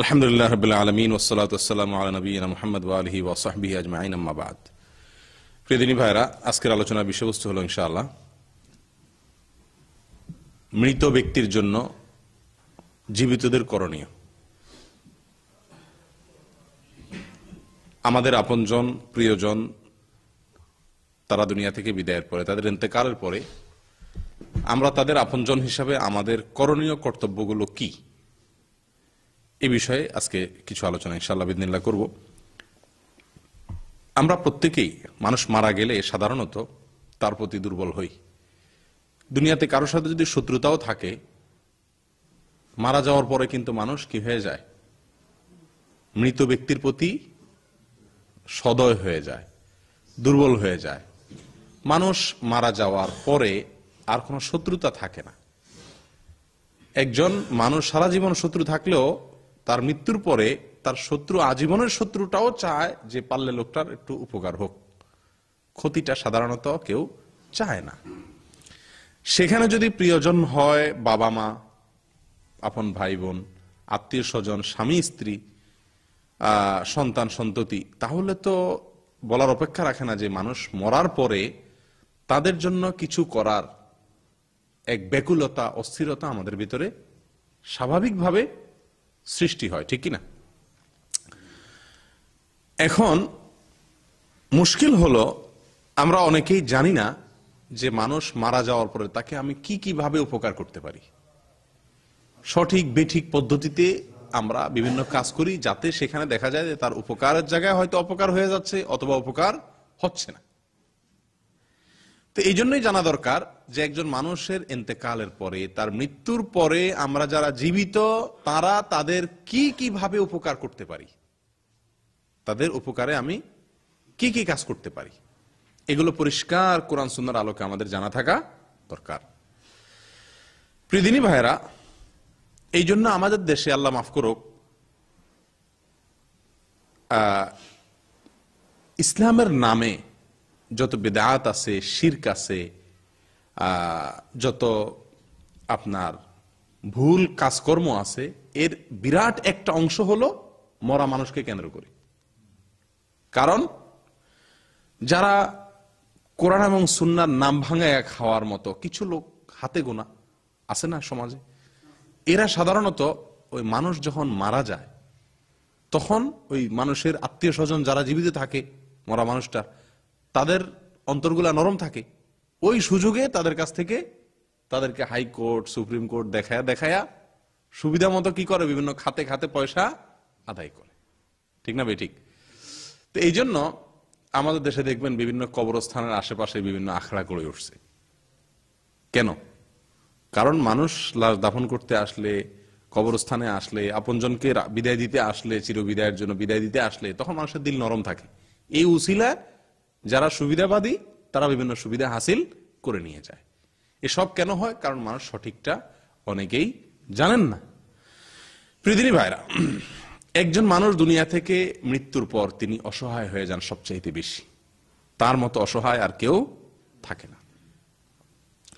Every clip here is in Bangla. अल्हम्दुलिल्लाह रब्बिल आलमीन वस्सलातु वस्सलामु अला नबीना मुहम्मद व आलिहि व सहबिहि अजमाइन अम्मा बाद। प्रिय दिनी भाइरा, आजकेर आलोचनार विषयबस्तु हलो इंशाआल्लाह मृत व्यक्तिर जन्य जीवितदेर करणीय। आमादेर आपनजन प्रियजन तारा दुनिया थेके विदायेर परे तादेर इंतेकालेर परे आमरा तादेर आपनजन हिसाबे आमादेर करणीय कर्तव्यगुलो की ए विषय आज के किछु आलोचना इंशाल्लाह बिदिनिल्लाह करब। आमरा प्रत्येकेई मानुष मारा गेले साधारणत तार प्रति दुर्बल हई। दुनियाते कारो साथे जदि शत्रुताओ थाके मारा जाओयार परे किन्तु मानुष कि हये जाय, मृत व्यक्तिर प्रति सदय हये जाय, दुर्बल हये जाय। मानुष मारा जाओयार परे आर कोनो शत्रुता थाके ना। एकजन मानुष सारा जीवन शत्रु थाकलेओ तार मृत्युर परे तार शत्रु आजीवनेर शत्रुटाओ चाय जे पारले लोकटार एकटु उपकार होक। क्षतिटा साधारणत केउ चाय ना। सेखाने जदि प्रियजन हय, बाबा मा, आपन भाई बोन, आत्मीय स्वजन, स्वामी स्त्री, सन्तान सन्तति, ताहले तो बलार अपेक्षा राखे ना जे मानुष मरार परे तादेर जन्य किछु करार एक बेकुलता अस्थिरता आमादेर भितरे स्वाभाविकभावे सृष्टि हय, ठीक ना? एखन मुश्किल हलो आमरा अनेकेई जानि ना जे मानुष मारा जाओयार परे ताके आमी की किभाबे उपकार करते पारी। सठिक बेठिक पद्धतिते आमरा विभिन्न काज करी जाते सेखाने देखा जाय जे तार उपकारेर जायगाय हयतो अपकार हये जाच्छे अथवा उपकार हच्छे ना। तो एजन्नोई जाना दरकार जे एकजन मानुषेर इंतेकालेर परे तार मृत्युर परे आमरा जारा जीवित तारा तादेर की किभाबे उपकार करते पारी, तादेर उपकारे आमी की काज करते पारी, एगुलो परिष्कार कुरान सुन्नाहर आलोके आमादेर जाना थाका दरकार। प्रिय दिनी भाइरा, एइजन्य आमादेर देशे आल्लाह माफ करुक इस्लामेर नामे जत बिदआत आछे, शिर्क आछे, जत आपनार भूल काजकर्म आछे, एर बिराट एकटा अंश हलो मरा मानुषके केंद्र करे। कारण যারা কোরআন এবং সুন্নাহর নাম ভাঙায়া খাওয়ার মতো কিছু লোক হাতে গোনা আছে না সমাজে, এরা সাধারণত ওই মানুষ যখন মারা যায় তখন ওই মানুষের আত্মীয় স্বজন যারা জীবিত থাকে মরা মানুষটা তাদের অন্তরগুলা নরম থাকে, ওই সুযোগে তাদের কাছ থেকে তাদেরকে হাইকোর্ট সুপ্রিম কোর্ট দেখায়া দেখায়া সুবিধা মতো কি করে বিভিন্ন খাতে খাতে পয়সা আদায় করে, ঠিক না বেঠিক? তো এই জন্য আমাদের দেশে দেখবেন বিভিন্ন কবরস্থানের আশেপাশে বিভিন্ন আখড়া গড়ে উঠছে। কেন? কারণ মানুষ লাশ দাফন করতে আসলে, কবরস্থানে আসলে, আপনজনকে বিদায় দিতে আসলে, চিরবিদায়ের জন্য বিদায় দিতে আসলে তখন মানুষের দিল নরম থাকে। এই উসিলা যারা সুবিধাবাদী তারা বিভিন্ন সুবিধা হাসিল করে নিয়ে যায়। এসব কেন হয়? কারণ মানুষ সঠিকটা অনেকেই জানেন না। প্রিয় দিনী ভাইরা, একজন মানুষ দুনিয়া থেকে মৃত্যুর পর তিনি অসহায় হয়ে যান সবচাইতে বেশি। তার মতো অসহায় আর কেউ থাকে না,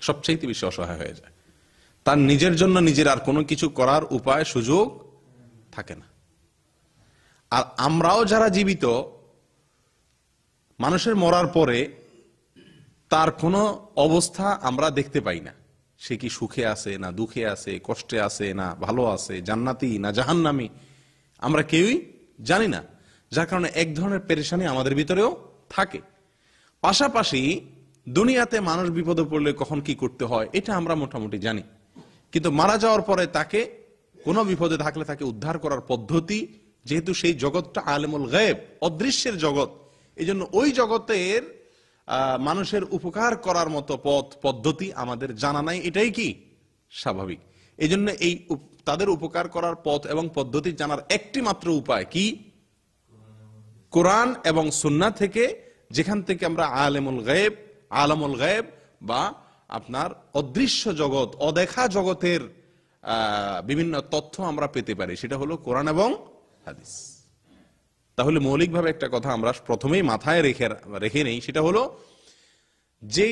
সবচাইতে বেশি অসহায় হয়ে যায়। তার নিজের জন্য নিজের আর কোনো কিছু করার উপায় সুযোগ থাকে না। আর আমরাও যারা জীবিত মানুষের মরার পরে তার কোনো অবস্থা আমরা দেখতে পাই না। সে কি সুখে আছে না দুঃখে আছে, কষ্টে আছে না ভালো আছে, জান্নাতি না জাহান্নামী আমরা কেউই জানি না। যার কারণে এক ধরনের পেরেশানি আমাদের ভিতরেও থাকে। পাশাপাশি দুনিয়াতে মানুষ বিপদে পড়লে কখন কি করতে হয় এটা আমরা মোটামুটি জানি, কিন্তু মারা যাওয়ার পরে তাকে কোনো বিপদে থাকলে তাকে উদ্ধার করার পদ্ধতি, যেহেতু সেই জগৎটা আলেমুল গায়েব, অদৃশ্যের জগৎ, এজন্য ওই জগতের মানুষের উপকার করার মতো পথ পদ্ধতি আমাদের জানা নাই, এটাই কি স্বাভাবিক। এজন্য এই তাদের উপকার করার পথ এবং পদ্ধতি জানার একটি মাত্র উপায় কি? কোরআন এবং সুন্নাহ থেকে, যেখান থেকে আমরা আলামুল গায়েব বা আপনার অদৃশ্য জগৎ, অদেখা জগতের বিভিন্ন তথ্য আমরা পেতে পারি, সেটা হলো কোরআন এবং হাদিস। তাহলে মৌলিকভাবে একটা কথা আমরা প্রথমেই মাথায় রেখে নেই, সেটা হলো যে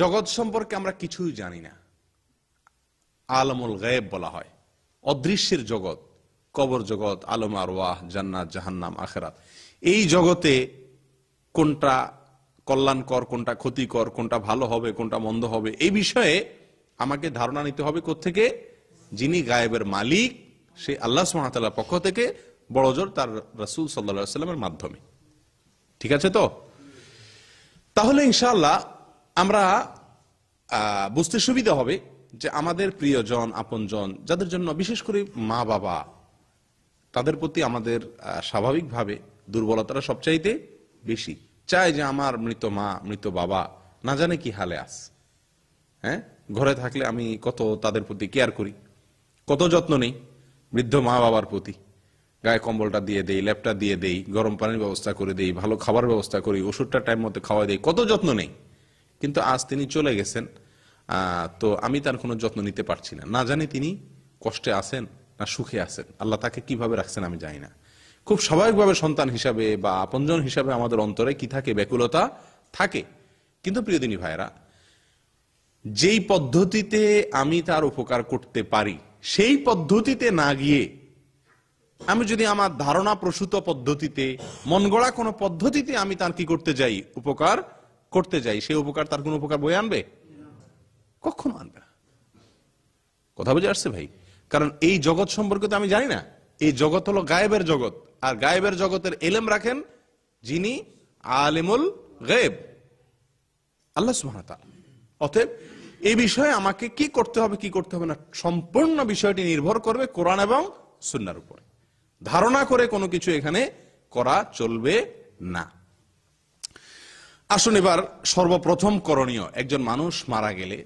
জগৎ সম্পর্কে আমরা কিছুই জানি না, আলমুল গায়েব বলা হয়, অদৃশ্যের জগৎ, কবর জগৎ, আলম আরওয়াহ, জান্নাত জাহান্নাম, আখিরাত। এই জগতে কোনটা কল্যাণকর, কোনটা ক্ষতিকর, কোনটা ভালো হবে, কোনটা মন্দ হবে, এই বিষয়ে আমাকে ধারণা নিতে হবে কোত্থেকে? যিনি গায়েবের মালিক, সেই আল্লাহ সুবহানাহু ওয়া তাআলার পক্ষ থেকে, বড় জোর তার রাসূল সাল্লাল্লাহু আলাইহি সাল্লামের মাধ্যমে। ঠিক আছে তো? তাহলে ইনশাআল্লাহ আমরা বুঝতে সুবিধা হবে যে আমাদের প্রিয়জন, আপনজন, যাদের জন্য বিশেষ করে মা বাবা, তাদের প্রতি আমাদের স্বাভাবিকভাবে দুর্বলতাটা সবচাইতে বেশি। চাই যে আমার মৃত মা, মৃত বাবা না জানে কি হালে আস, হ্যাঁ, ঘরে থাকলে আমি কত তাদের প্রতি কেয়ার করি, কত যত্ন নেই বৃদ্ধ মা বাবার প্রতি, গায়ে কম্বলটা দিয়ে দেই, ল্যাপটা দিয়ে দেই, গরম পানির ব্যবস্থা করে দেই, ভালো খাবার ব্যবস্থা করি, ওষুধটা টাইম মতো খাওয়া দেই, কত যত্ন নেই। কিন্তু আজ তিনি চলে গেছেন, তো আমি তার কোনো যত্ন নিতে পারছি না, না জানি তিনি কষ্টে আছেন না সুখে আছেন, আল্লাহ তাকে কিভাবে রাখছেন আমি জানি না। খুব স্বাভাবিকভাবে সন্তান হিসাবে বা আপনজন হিসাবে আমাদের অন্তরে কি থাকে? ব্যাকুলতা থাকে। কিন্তু প্রিয় দিনী ভাইরা, যেই পদ্ধতিতে আমি তার উপকার করতে পারি সেই পদ্ধতিতে না গিয়ে আমি যদি আমার ধারণা প্রসূত পদ্ধতিতে, মন গড়া কোনো পদ্ধতিতে আমি তার কি করতে যাই, উপকার করতে যাই, সেই উপকার তার কোন উপকার বয়ে আনবে? কখনো আনবে না। কথা বুঝে আসছে ভাই? কারণ এই জগৎ সম্পর্কে তো আমি জানি না। এই জগৎ হলো গায়েবের জগৎ, আর গায়েবের জগতের এলেম রাখেন যিনি আলেমুল গায়েব, আল্লাহ সুবহানাহু ওয়া তাআলা। অতএব এই বিষয়ে আমাকে কি করতে হবে, কি করতে হবে না, সম্পূর্ণ বিষয়টি নির্ভর করবে কোরআন এবং সুন্নাহর উপরে। ধারণা করে কোনো কিছু এখানে করা চলবে না। আসুন এবার সর্বপ্রথম করণীয়, একজন মানুষ মারা গেলে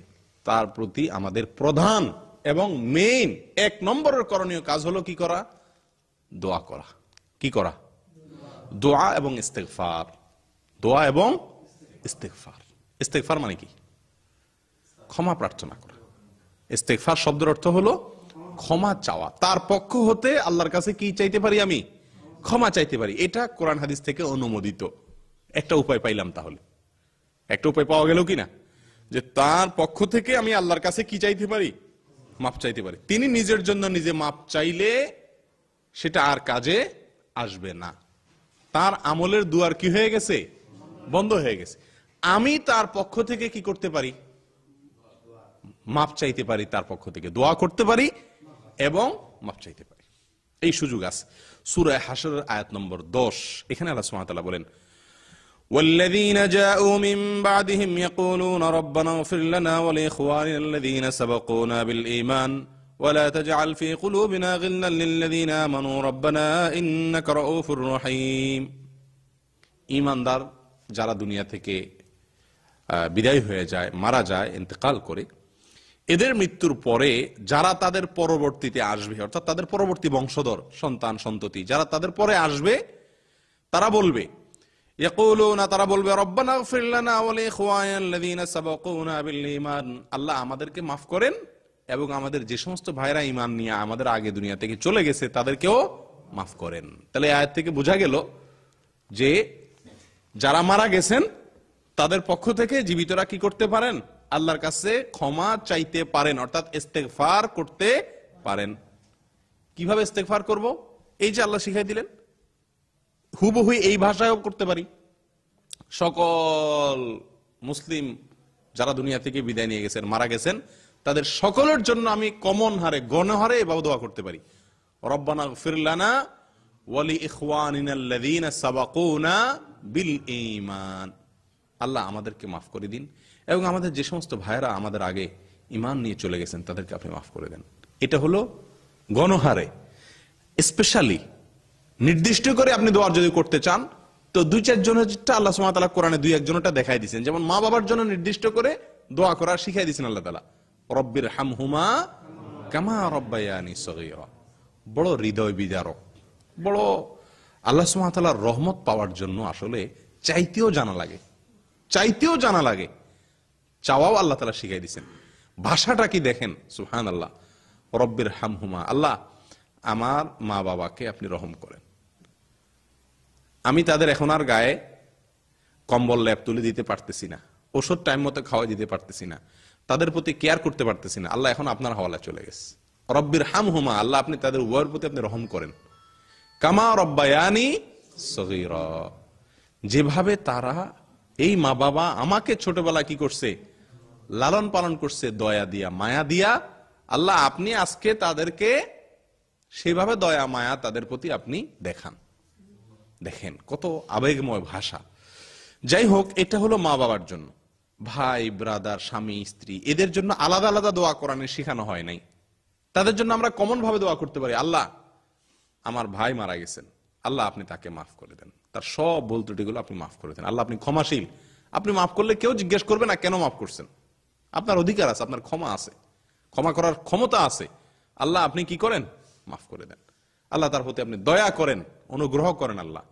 তার প্রতি আমাদের প্রধান এবং মেইন এক নম্বরের করণীয় কাজ হলো কি করা? দোয়া করা। কি করা? দোয়া এবং ইস্তেগফার। দোয়া এবং ইস্তেগফার। ইস্তেগফার মানে কি? ক্ষমা প্রার্থনা করা। ইস্তেগফার শব্দের অর্থ হলো ক্ষমা চাওয়া। তার পক্ষ হতে আল্লাহর কাছে কি চাইতে পারি? আমি ক্ষমা চাইতে পারি। এটা কোরআন হাদিস থেকে অনুমোদিত। একটা উপায় পাইলাম, তাহলে একটা উপায় পাওয়া গেল কিনা, যে তার পক্ষ থেকে আমি আল্লাহর কাছে কি চাইতে পারি? মাপ চাইতে পারি। তিনি নিজের জন্য নিজে মাপ চাইলে সেটা আর কাজে আসবে না, তার আমলের দুয়ার কি হয়ে গেছে? বন্ধ হয়ে গেছে। আমি তার পক্ষ থেকে কি করতে পারি? মাপ চাইতে পারি, তার পক্ষ থেকে দোয়া করতে পারি এবং মাপ চাইতে পারি। এই সুযোগ আছে। সূরা হাশরের আয়াত নম্বর 10, এখানে আল্লাহ সুবহানাহু ওয়া তাআলা বলেন, والذين جاءوا من بعدهم يقولون ربنا اغفر لنا ولإخواننا الذين سبقونا بالإيمان ولا تجعل في قلوبنا غلا للذين آمنوا ربنا إنك رؤوف رحيم। ঈমানদার যারা দুনিয়া থেকে বিদায় হয়ে যায়, মারা যায়, ইন্তেকাল করে, এদের মৃত্যুর পরে যারা তাদের পরবর্তীতে আসবে, অর্থাৎ তাদের পরবর্তী বংশধর, সন্তান সন্ততি যারা তাদের পরে আসবে, তারা বলবে, তারা বলবে, রব্বানা গফির লানা ওয়া লি ইখওয়ানিনা আল্লাযীনা সাবাকুনা বিল ঈমান, আল্লাহ আমাদেরকে মাফ করেন এবং আমাদের যে সমস্ত ভাইরা ঈমান নিয়ে আমাদের আগে দুনিয়া থেকে চলে গেছে তাদেরকেও মাফ করেন। তাহলে আয়াত থেকে বোঝা গেল যে যারা মারা গেছেন তাদের পক্ষ থেকে জীবিতরা কি করতে পারেন? আল্লাহর কাছে ক্ষমা চাইতে পারেন, অর্থাৎ ইস্তেগফার করতে পারেন। কিভাবে ইস্তেগফার করব? এই যে আল্লাহ শিখিয়ে দিলেন, হুবহু এই ভাষায়ও করতে পারি। সকল মুসলিম যারা দুনিয়া থেকে বিদায় নিয়ে গেছেন, মারা গেছেন, তাদের সকলের জন্য আমি কমন হারে, গণহারে এভাবে দোয়া করতে পারি, রব্বানা গফির লানা ওয়া লি ইখওয়ানিনা আল্লাযীনা সাবাকুনা বিল ঈমান, আল্লাহ আমাদেরকে মাফ করে দিন এবং আমাদের যে সমস্ত ভাইরা আমাদের আগে ঈমান নিয়ে চলে গেছেন তাদেরকে আপনি মাফ করে দেন। এটা হলো গণহারে। স্পেশালি নির্দিষ্ট করে আপনি দোয়ার যদি করতে চান, তো দুই চারজনেরটা আল্লাহ সুবহানাহু ওয়া তাআলা কোরআনে দুই একজনেরটা দেখাই দিয়েছেন। যেমন মা বাবার জন্য নির্দিষ্ট করে দোয়া করা শিখাই দিয়েছেন আল্লাহ তাআলা, রব্বির হামহুমা কামা রব্বায়ানি সগীরা। বড় হৃদয় বিদারক, বড় আল্লাহ সুবহানাহু ওয়া তাআলার রহমত পাওয়ার জন্য আসলে চাইতেও জানা লাগে, চাইতেও জানা লাগে, চাওয়াও আল্লাহ তাআলা শিখাই দিয়েছেন। ভাষাটা কি দেখেন, সুবহানাল্লাহ, রব্বির হামহুমা, আল্লাহ আমার মা বাবাকে আপনি রহম করেন, আমি তাদের এখন আর গায়ে কম্বল ল্যাপ তুলে দিতে পারতেছি না, ওষুধ টাইম মতো খাওয়া দিতে পারতেছি না, তাদের প্রতি কেয়ার করতে পারতেছি না, আল্লাহ এখন আপনার হাওয়ালা চলে গেছে। রব্বির হাম হুমা, আল্লাহ আপনি তাদের উভয়ের প্রতি আপনি রহম করেন। কামা রব্বায়ানি সগীরা, যেভাবে তারা এই মা বাবা আমাকে ছোটবেলা কি করছে, লালন পালন করছে দয়া দিয়া মায়া দিয়া, আল্লাহ আপনি আজকে তাদেরকে সেভাবে দয়া মায়া তাদের প্রতি আপনি দেখান। দেখেন কত আবেগময় ভাষা। যাই হোক, এটা হলো মা বাবার জন্য। ভাই ব্রাদার স্বামী স্ত্রী এদের জন্য আলাদা আলাদা দোয়া কোরআনে শেখানো হয় নাই, তাদের জন্য আমরা কমন ভাবে দোয়া করতে পারি। আল্লাহ আমার ভাই মারা গেছেন, আল্লাহ আপনি তাকে মাফ করে দেন, তার সব ভুল ত্রুটিগুলো আপনি মাফ করে দেন, আল্লাহ আপনি ক্ষমাশীল, আপনি মাফ করলে কেউ জিজ্ঞেস করবে না কেন মাফ করছেন, আপনার অধিকার আছে, আপনার ক্ষমা আছে, ক্ষমা করার ক্ষমতা আছে, আল্লাহ আপনি কি করেন, মাফ করে দেন, আল্লাহ তার প্রতি আপনি দয়া করেন, অনুগ্রহ করেন আল্লাহ।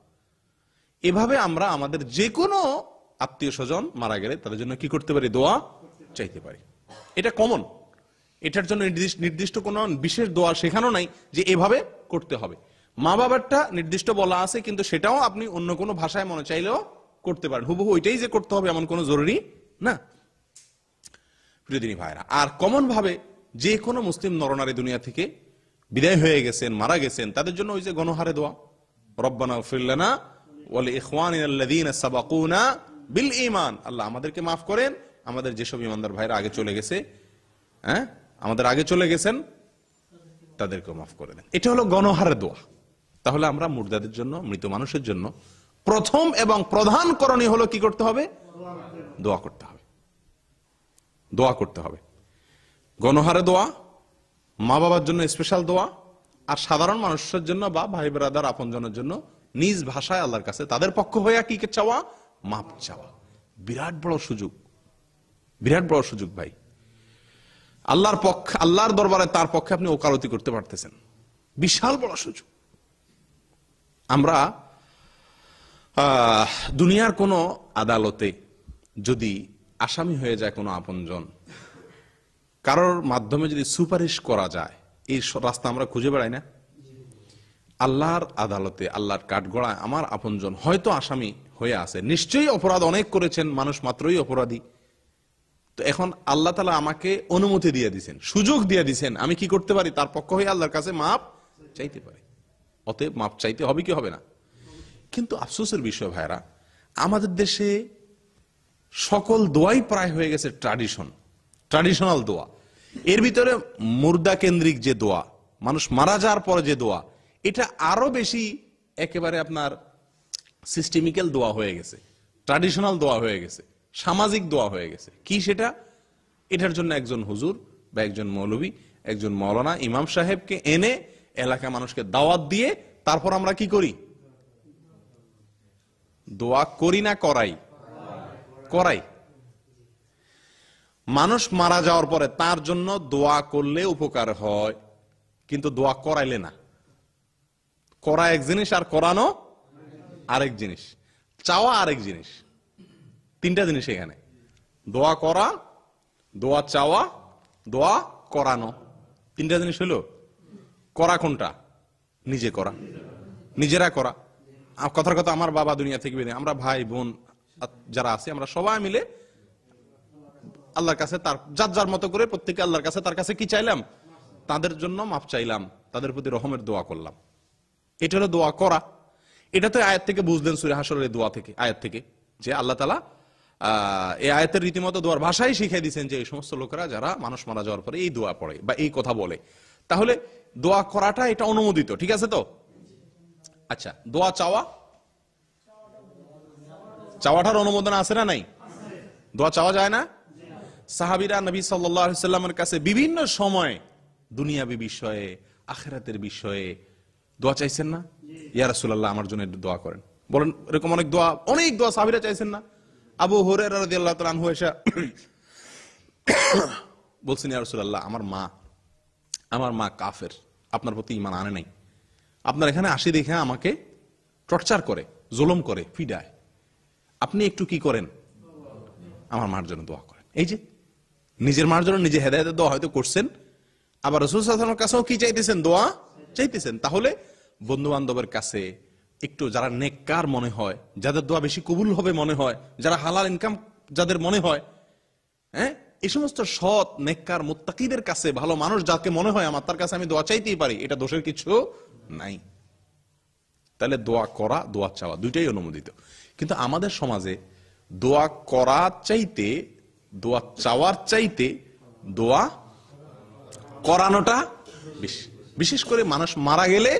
এভাবে আমরা আমাদের যে কোনো আত্মীয় স্বজন মারা গেলে তাদের জন্য কি করতে পারি, দোয়া চাইতে পারি। এটা কমন, এটার জন্য নির্দিষ্ট কোনো বিশেষ দোয়া শেখানো নাই যে এভাবে করতে হবে। মা বাবারটা নির্দিষ্ট বলা আছে, কিন্তু সেটাও আপনি অন্য কোনো ভাষায় মনে চাইলেও করতে পারেন, হুবহু ওইটাই যে করতে হবে এমন কোনো জরুরি না। প্রিয় দিনী ভাইরা, আর কমন ভাবে যে কোনো মুসলিম নরনারী দুনিয়া থেকে বিদায় হয়ে গেছেন, মারা গেছেন, তাদের জন্য ওই যে গণহারে দোয়া, রব্বানা ইগফির লানা ওয়া লিইখওয়ানিনা আল্লাযীনা সাবাকুনা বিল ঈমান, আল্লাহ আমাদেরকে মাফ করেন, আমাদের যেসব ইমানদার ভাইরা আগে চলে গেছে, হ্যাঁ আমাদের আগে চলে গেছেন, তাদেরকেও মাফ করে দেন। এটা হলো গণহারে দোয়া। তাহলে আমরা মুর্দাদের জন্য, মৃত মানুষের জন্য প্রথম এবং প্রধান করণীয় হলো কি করতে হবে, দোয়া করতে হবে, দোয়া করতে হবে। গণহারে দোয়া, মা বাবার জন্য স্পেশাল দোয়া, আর সাধারণ মানুষের জন্য বা ভাই ব্রাদার আপনজনের জন্য নিজ ভাষায় আল্লাহর কাছে তাদের পক্ষ হয়ে কি চাওয়া, মাপ চাওয়া। বিরাট বড় সুযোগ, বিরাট বড় সুযোগ ভাই। আল্লাহর পক্ষ, আল্লাহর দরবারে তার পক্ষে আপনি ওকালতি করতে পারতেছেন, বিশাল বড় সুযোগ। আমরা দুনিয়ার কোনো আদালতে যদি আসামি হয়ে যায় কোনো আপনজন, কারোর মাধ্যমে যদি সুপারিশ করা যায়, এই রাস্তা আমরা খুঁজে বেড়াই না। আল্লাহর আদালতে, আল্লাহর কাঠগড়ায় আমার আপনজন হয়তো আসামি হয়ে আছে, নিশ্চয়ই অপরাধ অনেক করেছেন, মানুষ মাত্রই অপরাধী। তো এখন আল্লাহ তাআলা আমাকে অনুমতি দিয়ে দিয়েছেন, সুযোগ দিয়ে দিয়েছেন, আমি কি করতে পারি, তার পক্ষ হয়ে আল্লাহর কাছে মাপ চাইতে পারি। অতএব মাপ চাইতে হবে কি হবে না। কিন্তু আফসোসের বিষয় ভাইরা, আমাদের দেশে সকল দোয়াই প্রায় হয়ে গেছে ট্র্যাডিশন, ট্র্যাডিশনাল দোয়া। এর ভিতরে মুর্দা কেন্দ্রিক যে দোয়া, মানুষ মারা যাওয়ার পরে যে দোয়া, এটা আরো বেশি একেবারে আপনার সিস্টেমিক্যাল দোয়া হয়ে গেছে, ট্র্যাডিশনাল দোয়া হয়ে গেছে, সামাজিক দোয়া হয়ে গেছে। কি সেটা? এটার জন্য একজন হুজুর বা একজন মৌলবী, একজন মৌলানা, ইমাম সাহেবকে এনে এলাকা মানুষকে দাওয়াত দিয়ে তারপর আমরা কি করি, দোয়া করি না করাই? করাই। মানুষ মারা যাওয়ার পরে তার জন্য দোয়া করলে উপকার হয়, কিন্তু দোয়া করাইলে না। করা এক জিনিস আর করানো আরেক জিনিস, চাওয়া আরেক জিনিস, তিনটা জিনিস এখানে। দোয়া করা, দোয়া চাওয়া, দোয়া করানো, তিনটা জিনিস হলো। করা কোনটা? নিজে করা, নিজেরা করা। কথার কথা, আমার বাবা দুনিয়া থেকে বেরিয়ে, আমরা ভাই বোন যারা আছে আমরা সবাই মিলে আল্লাহর কাছে তার যার যার মতো করে প্রত্যেকে আল্লাহর কাছে তার কাছে কি চাইলাম, তাদের জন্য মাফ চাইলাম, তাদের প্রতি রহমের দোয়া করলাম। এটা হলো দোয়া করা। এটা তো আয়াত থেকে বুঝলেন, সূরা হাশরের দোয়া থেকে, আয়াত থেকে, যে আল্লাহ তাআলা এই আয়াতের রীতিমতো দোয়ার ভাষাই শিখিয়ে দিয়েছেন যে এই সমস্ত লোকেরা যারা মানুষ মারা যাওয়ার পরে এই দোয়া পড়ে বা এই কথা বলে। তাহলে দোয়া করাটা এটা অনুমোদিত, ঠিক আছে তো? আচ্ছা, দোয়া চাওয়া, চাওয়াটার অনুমোদন আছে না নাই? দোয়া চাওয়া যায় না। সাহাবীরা নবী সাল্লাল্লাহু আলাইহি সাল্লামের কাছে বিভিন্ন সময় দুনিয়াবি বিষয়ে, আখিরাতের বিষয়ে দোয়া চাইছেন না? ইয়া রাসূলুল্লাহ আমার জন্য দোয়া করেন, বলেন। এরকম অনেক দোয়া, অনেক দোয়া সাহাবীরা চাইছেন না। আবু হুরায়রা রাদিয়াল্লাহু তাআলা আনহু এসে বলছেন, ইয়া রাসূলুল্লাহ আমার মা কাফের, আপনার প্রতি ঈমান আনে নাই, আপনার এখানে আসি দেখে আমাকে টর্চার করে, জুলুম করে, ফিডায়, আপনি একটু কি করেন, আমার মার জন্য দোয়া করেন। এই যে নিজের মার জন্য নিজে হেদায়েতের দোয়া হয়তো করছেন, আবার রাসূল সাল্লাল্লাহু আলাইহি ওয়াসাল্লামের কাছেও কি চাইতেছেন, দোয়া চাইতেছেন। তাহলে বন্ধু বান্ধবের কাছে একটু, যারা নেককার মনে হয়, যাদের দোয়া বেশি কবুল হবে মনে হয়, যারা হালাল ইনকাম যাদের মনে হয় হ্যাঁ এই সমস্ত সৎ নেককার মুত্তাকিদের কাছে ভালো মানুষ যাকে মনে হয় আমার তার কাছে আমি দোয়া চাইতেই পারি, এটা দোষের কিছু নাই। তাহলে দোয়া করা দোয়া চাওয়া দুইটাই অনুমোদিত। কিন্তু আমাদের সমাজে দোয়া করা চাইতে দোয়া চাওয়ার চাইতে দোয়া করানোটা বেশি। বিশেষ করে মানুষ মারা গেলে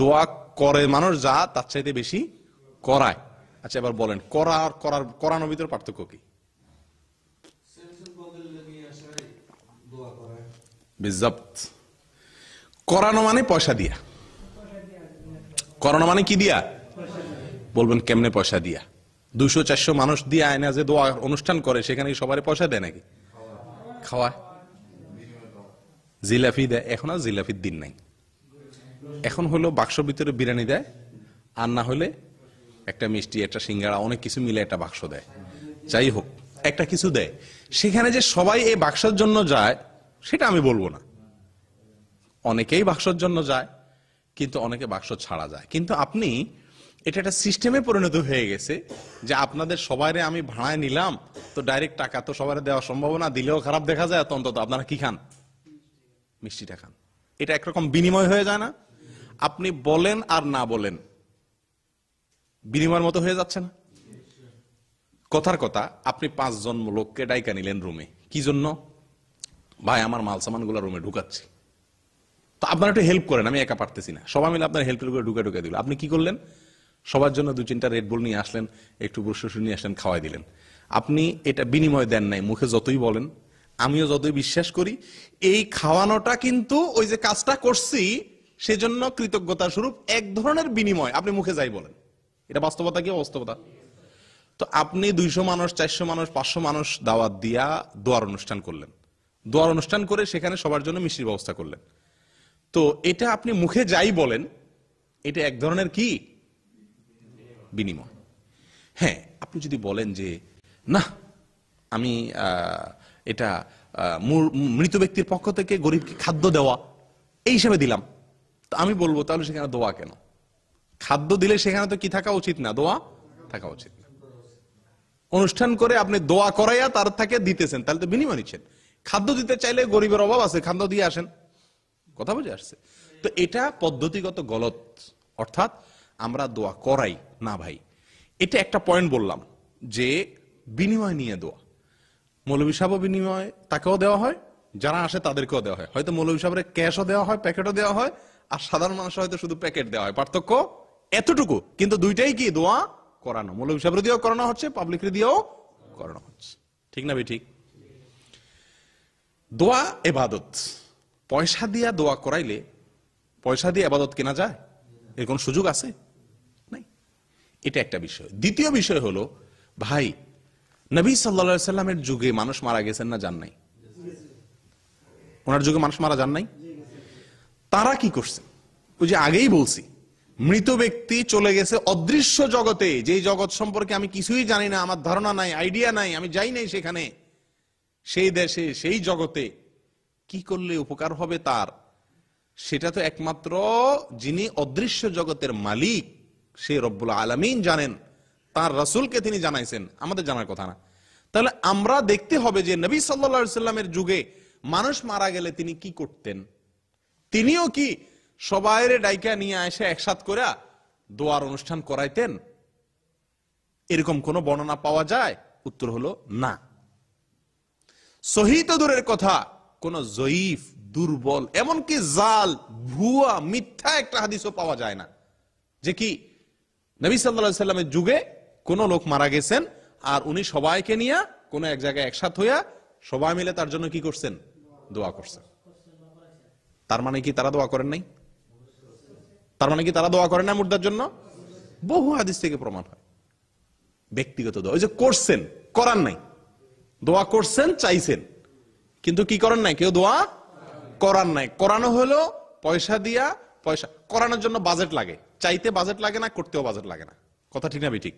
দোয়া করে মানুষ যা তার চাইতে বেশি করায়। আচ্ছা এবার বলেন করা আর করানোর ভিতরে পার্থক্য কি? বিজপ্ত করানো মানে পয়সা দিয়া, করানো মানে কি দিয়া? বলবেন কেমনে পয়সা দিয়া? ২০০-৪০০ মানুষ দিয়ে আয়না যে দোয়া অনুষ্ঠান করে সেখানে সবারই পয়সা দেয় নাকি? খাওয়ায়, জিলাপি দেয়। এখন আর জিলাপির দিন নাই, এখন হলো বাক্সর ভিতরে বিরিয়ানি দেয়, আর না হলে একটা মিষ্টি, একটা সিঙ্গাড়া, অনেক কিছু মিলে একটা বাক্স দেয়, যাই হোক একটা কিছু দেয়। সেখানে যে সবাই এই বাক্সের জন্য যায় সেটা আমি বলবো না, অনেকেই বাক্সর জন্য যায় কিন্তু অনেকে বাক্স ছাড়া যায়। কিন্তু আপনি এটা একটা সিস্টেমে পরিণত হয়ে গেছে যে আপনাদের সবাইরে আমি ভাড়ায় নিলাম, তো ডাইরেক্ট টাকা তো সবাই দেওয়া সম্ভব না, দিলেও খারাপ দেখা যায়, অন্তত আপনারা কি খান? মিষ্টিটা খান। এটা একরকম বিনিময় হয়ে যায় না? আপনি বলেন আর না বলেন বিনিময়ের মতো হয়ে যাচ্ছে না? কথার কথা, আপনি ৫ জন লোককে ডাইকা নিলেন রুমে, কি জন্য? ভাই আমার মাল সামানগুলো রুমে ঢুকাচ্ছি, তো আপনারা একটু হেল্প করেন, আমি একা পারতেছি না। সবাই মিলে আপনার হেল্প করে ঢুকে ঢুকে দিল। আপনি কি করলেন? সবার জন্য 2-3টা রেডবুল নিয়ে আসলেন, একটু ব্রুশু নিয়ে আসলেন, খাওয়াই দিলেন। আপনি এটা বিনিময় দেন নাই। মুখে যতই বলেন, আমিও যতই বিশ্বাস করি এই খাওয়ানোটা কিন্তু ওই যে কাজটা করছি সেজন্য কৃতজ্ঞতা স্বরূপ এক ধরনের বিনিময়, আপনি মুখে যাই বলেন। এটা বাস্তবতা কি অবাস্তবতা? তো আপনি ২০০ মানুষ, ৪০০ মানুষ, ৫০০ মানুষ দাওয়াত দিয়া দোয়ার অনুষ্ঠান করলেন, দোয়ার অনুষ্ঠান করে সেখানে সবার জন্য মিষ্টির ব্যবস্থা করলেন। তো এটা আপনি মুখে যাই বলেন, এটা এক ধরনের কি বিনিময়। হ্যাঁ, আপনি যদি বলেন যে না আমি এটা মৃত ব্যক্তির পক্ষ থেকে গরিবকে খাদ্য দেওয়া এই হিসাবে দিলাম, তো আমি বলবো তাহলে সেখানে দোয়া কেন? খাদ্য দিলে সেখানে তো কি থাকা উচিত না? দোয়া থাকা উচিত না। অনুষ্ঠান করে আপনি দোয়া করাইয়া তার থেকে দিতেছেন, তাহলে তো বিনিময় নিচ্ছেন। খাদ্য দিতে চাইলে গরিবের অভাব আছে, খাদ্য দিয়ে আসেন। কথা বুঝে আসছে তো? এটা পদ্ধতিগত গলত, অর্থাৎ আমরা দোয়া করাই না। ভাই এটা একটা পয়েন্ট বললাম যে বিনিময় নিয়ে দোয়া। মৌলবী সাহেব বিনিময় তাকেও দেওয়া হয়, যারা আসে তাদেরকেও দেওয়া হয়। হয়তো মৌলবী সাহেবের ক্যাশও দেওয়া হয়, প্যাকেটও দেওয়া হয়, আর সাধারণ মানুষ হয়তো শুধু প্যাকেট দেওয়া হয়। পার্থক্য এতটুকু, কিন্তু দুইটাই কি দোয়া করানো। মৌলবী সাহেব দিয়েও করানো হচ্ছে, পাবলিকরে দিয়েও করানো হচ্ছে। ঠিক না ভাই? ঠিক। দোয়া এবাদত। পয়সা দিয়া দোয়া করাইলে পয়সা দিয়ে এবাদত কেনা যায়? এর কোন সুযোগ আছে? নাই। এটা একটা বিষয়। দ্বিতীয় বিষয় হলো ভাই, নবী সাল্লাল্লাহু আলাইহি সাল্লামের যুগে মানুষ মারা গেছেন না যান নাই? ওনার যুগে মানুষ মারা যান নাই। তারা কি করছেন? ওই যে আগেই বলছি, মৃত ব্যক্তি চলে গেছে অদৃশ্য জগতে, যেই জগৎ সম্পর্কে আমি কিছুই জানি না, আমার ধারণা নাই, আইডিয়া নাই, আমি যাই নাই সেখানে, সেই দেশে, সেই জগতে। কি করলে উপকার হবে তার? সেটা তো একমাত্র যিনি অদৃশ্য জগতের মালিক, সে রব্বুল আলামিন জানেন। তার রাসূলকে তিনি জানাইছেন, আমাদের জানার কথা না। তাহলে আমরা দেখতে হবে যে নবী সাল্লাল্লাহু আলাইহি সাল্লামের যুগে মানুষ মারা গেলে তিনি কি করতেন। তিনিও কি সবাইরে ডাইকা নিয়ে এসে একসাথ করে দোয়ার অনুষ্ঠান করাইতেন? এরকম কোনো বর্ণনা পাওয়া যায়? উত্তর হলো না। সহিহ তো দূরের কথা, কোন জয়ীফ, দুর্বল, এমনকি জাল, ভুয়া, মিথ্যা একটা হাদিসও পাওয়া যায় না যে কি নবী সাল্লাল্লাহু আলাইহি সাল্লামের যুগে কোন লোক মারা গেছেন আর উনি সবাইকে নিয়ে কোন এক জায়গায় একসাথ হইয়া সবাই মিলে তার জন্য কি করছেন? দোয়া করছেন। তার মানে কি তারা দোয়া করেন নাই? তার মানে কি তারা দোয়া করেন না মুর্দার জন্য? বহু হাদিস থেকে প্রমাণ হয়। ব্যক্তিগত দোয়া ওই যে করছেন, করার নাই। দোয়া করছেন, চাইছেন, কিন্তু কি করেন নাই? কেউ দোয়া করার নাই। করানো হলো পয়সা দিয়া। পয়সা করানোর জন্য বাজেট লাগে, চাইতে বাজেট লাগে না, করতেও বাজেট লাগে না। কথা ঠিক না ভাই? ঠিক।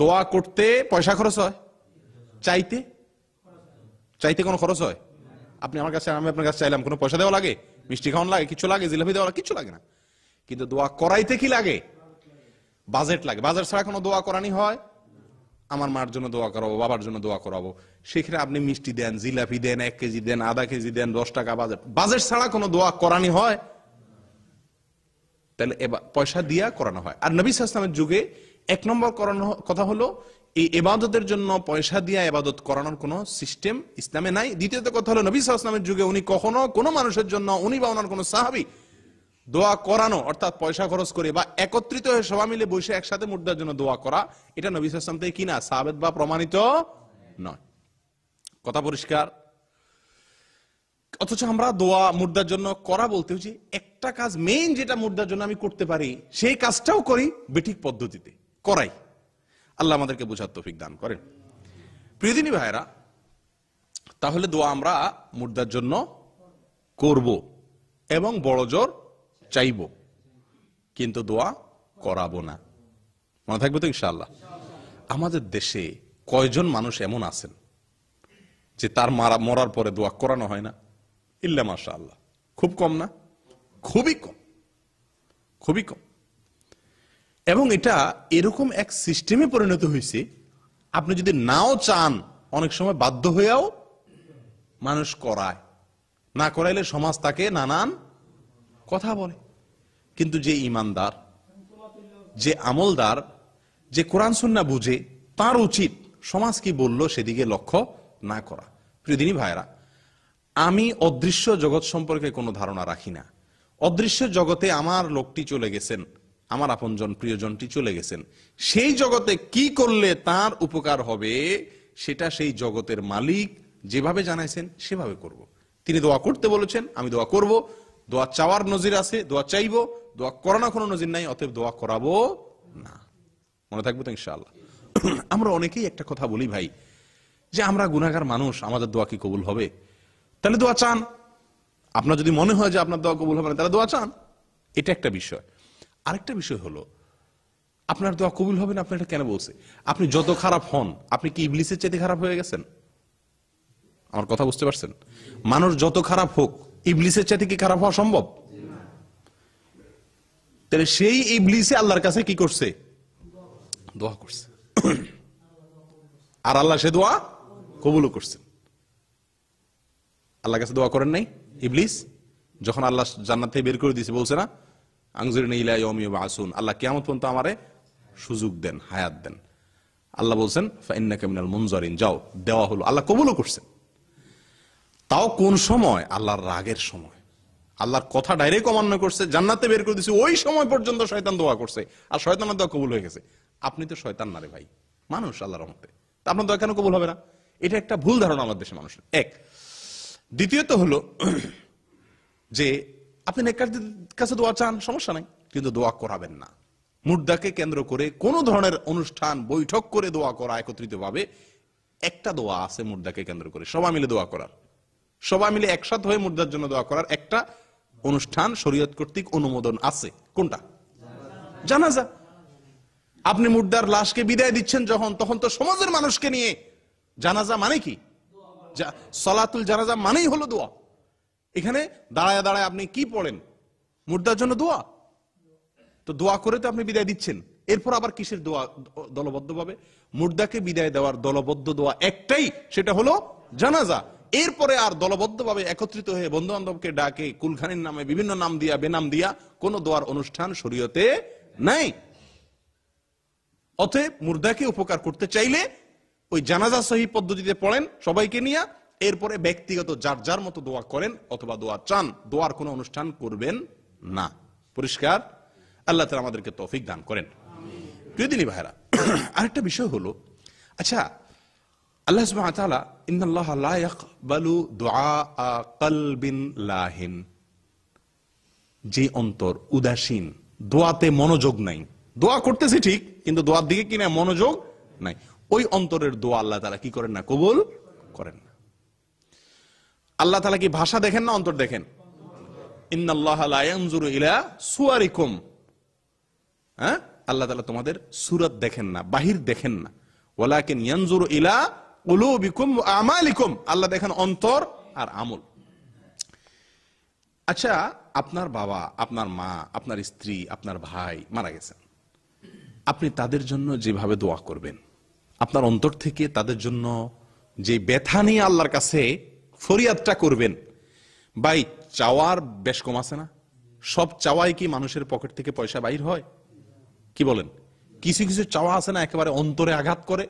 দোয়া করতে পয়সা খরচ হয়, চাইতে চাইতে কোনো খরচ হয়? আপনি আমার কাছে, আমি আপনার কাছে চাইলাম, কোনো পয়সা দেওয়া লাগে? মিষ্টি খাওয়ান লাগে? কিছু লাগে? জিলাপি দেওয়া লাগে? কিছু লাগে না। কিন্তু দোয়া করাইতে কি লাগে? বাজেট লাগে। বাজেট ছাড়া কোনো দোয়া করানি হয়? আমার মার জন্য দোয়া করাবো, বাবার জন্য দোয়া করাবো, সেক্ষেত্রে আপনি মিষ্টি দেন, জিলাপি দেন, 1 কেজি দেন, আধা কেজি দেন, 10 টাকা বাজেট, বাজেট ছাড়া কোনো দোয়া করানি হয়? তাহলে এবার পয়সা দিয়া করানো হয়। আর নবী সাল্লাল্লাহু আলাইহি ওয়াসাল্লামের যুগে 1 নম্বর করানো কথা হলো এই ইবাদতের জন্য পয়সা দিয়া ইবাদত করানোর কোনো সিস্টেম ইসলামে নাই। দ্বিতীয়ত কথা হলো নবী সাল্লাল্লাহু আলাইহি ওয়াসাল্লামের যুগে উনি কখনো কোনো মানুষের জন্য উনি বা ওনার কোনো সাহাবী দোয়া করানো অর্থাৎ পয়সা খরচ করে বা একত্রিত হয়ে সবাই মিলে বসে একসাথে মুদ্রার জন্য দোয়া করা এটা নবী সাল্লাল্লাহু আলাইহি ওয়াসাল্লাম থেকে কিনা সাহাবত বা প্রমাণিত নয়। কথা পরিষ্কার? অথচ আমরা দোয়া মুদ্রার জন্য করা বলতে হচ্ছে একটা কাজ মেইন যেটা মুদ্রার জন্য আমি করতে পারি সেই কাজটাও করি বেঠিক পদ্ধতিতে করাই। আল্লাহ আমাদেরকে বোঝার তৌফিক দান করেন। প্রিয়দিনী ভাইরা, তাহলে দোয়া আমরা মুদ্রার জন্য করব এবং বড় জোর চাইব, কিন্তু দোয়া করাবো না। মনে থাকবে তো ইনশাআল্লাহ। আমাদের দেশে কয়জন মানুষ এমন আছেন যে তার মরার পরে দোয়া করানো হয় না? ইল্লা মাশাআল্লাহ, খুব কম না? খুবই কম, খুবই কম। এবং এটা এরকম এক সিস্টেমে পরিণত হয়েছে আপনি যদি নাও চান অনেক সময় বাধ্য হয়েও মানুষ করায়, না করাইলে সমাজ তাকে নানান কথা বলে। কিন্তু যে ইমানদার, যে আমলদার, যে কোরআন সুন্নাহ বুঝে, তার উচিত সমাজ কি বললো সেদিকে লক্ষ্য না করা। প্রিয়দিনী ভাইরা, আমি অদৃশ্য জগৎ সম্পর্কে কোনো ধারণা রাখি না। অদৃশ্য জগতে আমার লোকটি চলে গেছেন, আমার আপনজন প্রিয়জনটি চলে গেছেন, সেই জগতে কি করলে তার উপকার হবে সেটা সেই জগতের মালিক যেভাবে জানাইছেন সেভাবে করব। তিনি দোয়া করতে বলেছেন, আমি দোয়া করব। দোয়া চাওয়ার নজির আছে, দোয়া চাইব, দোয়া করানোর কোনো নজির নাই, অতএব দোয়া করাবো না। মনে থাকবো তো ইনশাআল্লাহ। আমরা অনেকেই একটা কথা বলি ভাই, যে আমরা গুনাহগার মানুষ, আমাদের দোয়া কি কবুল হবে? তাহলে দোয়া চান। আপনার যদি মনে হয় যে আপনার দোয়া কবুল হবে না, তাহলে দোয়া চান, এটা একটা বিষয়। আরেকটা বিষয় হলো আপনার দোয়া কবুল হবে না, আপনি এটা কেন বলছে? আপনি যত খারাপ হন, আপনি কি ইবলিসের চাইতে খারাপ হয়ে গেছেন? আমার কথা বুঝতে পারছেন? মানুষ যত খারাপ হোক, ইবলিসের চাইতে কি খারাপ হওয়া সম্ভব? তাহলে সেই ইবলিসে আল্লাহর কাছে কি করছে? দোয়া করছে, আর আল্লাহ সে দোয়া কবুলও করছেন। আল্লাহর কাছে দোয়া করেন নাই ইবলিস? যখন আল্লাহ জান্নাত থেকে বের করে দিয়েছে বলছে না, আংজুরনি ইলা ইয়াউমি ইউবাসুন, আল্লাহ কিয়ামত পর্যন্ত আমারে সুযোগ দেন, হায়াত দেন। আল্লাহ বলছেন ফা ইন্নাকা মিনাল মুনজারিন, যাও, দেওয়া হলো, আল্লাহ কবুলও করছেন। তাও কোন সময়? আল্লাহর রাগের সময়। আল্লাহর কথা ডাইরেক্ট অমান্য করছে, জান্নাতে বের করে দিয়েছে, ওই সময় পর্যন্ত শয়তান দোয়া করছে, আর শয়তানের দোয়া কবুল হয়ে গেছে। আপনি তো শয়তান না রে ভাই, মানুষ আল্লাহর রহমতে, তা আপনার দোয়া কেন কবুল হবে না? এটা একটা ভুল ধারণা আমাদের দেশের মানুষের। এক, দ্বিতীয়ত হলো যে আপনি নেককার কাছে দোয়া চান, সমস্যা নাই, কিন্তু দোয়া করাবেন না। মুর্দাকে কেন্দ্র করে কোনো ধরনের অনুষ্ঠান, বৈঠক করে দোয়া করা একত্রিতভাবে, একটা দোয়া আছে মুর্দাকে কেন্দ্র করে সবাই মিলে দোয়া করার, সবাই মিলে একসাথে হয়ে মুর্দার জন্য দোয়া করার একটা অনুষ্ঠান শরীয়ত কর্তৃক অনুমোদন আছে। কোনটা? জানাজা। আপনি মুর্দার লাশকে বিদায় দিচ্ছেন যখন, তখন তো সমাজের মানুষকে নিয়ে জানাজা মানে কি? সলাতুল জানাজা মানেই হলো দোয়া। এখানে দাঁড়ায় দাঁড়ায় আপনি কি পড়েন? মুর্দার জন্য দোয়া। তো দোয়া করে তো আপনি বিদায় দিচ্ছেন, এরপর আবার কিসের দোয়া? দলবদ্ধভাবে মুর্দাকে বিদায় দেওয়ার দলবদ্ধ দোয়া একটাই, সেটা হলো জানাজা। এরপরে আর দলবদ্ধভাবে একত্রিত হয়ে বন্ধু বান্ধবকে ডাকে, কুলখানির নামে বিভিন্ন নাম দিয়া বেনাম দিয়া কোন দোয়ার অনুষ্ঠান শরীয়তে নাই। অতএব মুর্দাকে উপকার করতে চাইলে ওই জানাজা সহি পদ্ধতিতে পড়েন সবাইকে নিয়ে, এরপরে ব্যক্তিগত যার যার মতো দোয়া করেন অথবা দোয়া চান, দোয়ার কোনো অনুষ্ঠান করবেন না। পরিষ্কার? আল্লাহ তাআলা আমাদেরকে তৌফিক দান করেন। প্রিয়দিনী ভাইরা, আরেকটা বিষয় হলো, আচ্ছা আল্লাহ সুবহানাহু ওয়া তাআলা ইন্নাল্লাহা লা ইয়াকবালু দুআআ কলবিন লাহিন, যে অন্তর উদাসীন, দোয়াতে মনোযোগ নাই, দোয়া করতেছে ঠিক কিন্তু দোয়ার দিকে কিনা মনোযোগ নাই, ওই অন্তরের দোয়া আল্লাহ তাআলা কি করেন না, কবুল করেন না। আল্লাহ তাআলা কি ভাষা দেখেন না অন্তর দেখেন? ইন্নাল্লাহা লা ইয়ানজুরু ইলা সুয়ারিকুম, হ্যাঁ, আল্লাহ তাআলা তোমাদের সুরত দেখেন না, বাহির দেখেন না। ওয়ালাকিন ইয়ানজুরু ইলা কুলুবিকুম ওয়া আমালিকুম, আল্লাহ দেখেন অন্তর আর আমল। আচ্ছা, আপনার বাবা, আপনার মা, আপনার স্ত্রী, আপনার ভাই মারা গেছেন, আপনি তাদের জন্য যেভাবে দোয়া করবেন, আপনার অন্তর থেকে তাদের জন্য যে ব্যথা নিয়ে আল্লাহর কাছে ফরিয়াদটা করবেন ভাই, চাওয়ার বেশ কম আছে না? সব চাওয়াই কি মানুষের পকেট থেকে পয়সা বাইর হয়? কি বলেন? কিছু কিছু চাওয়া আছে না একেবারে অন্তরে আঘাত করে,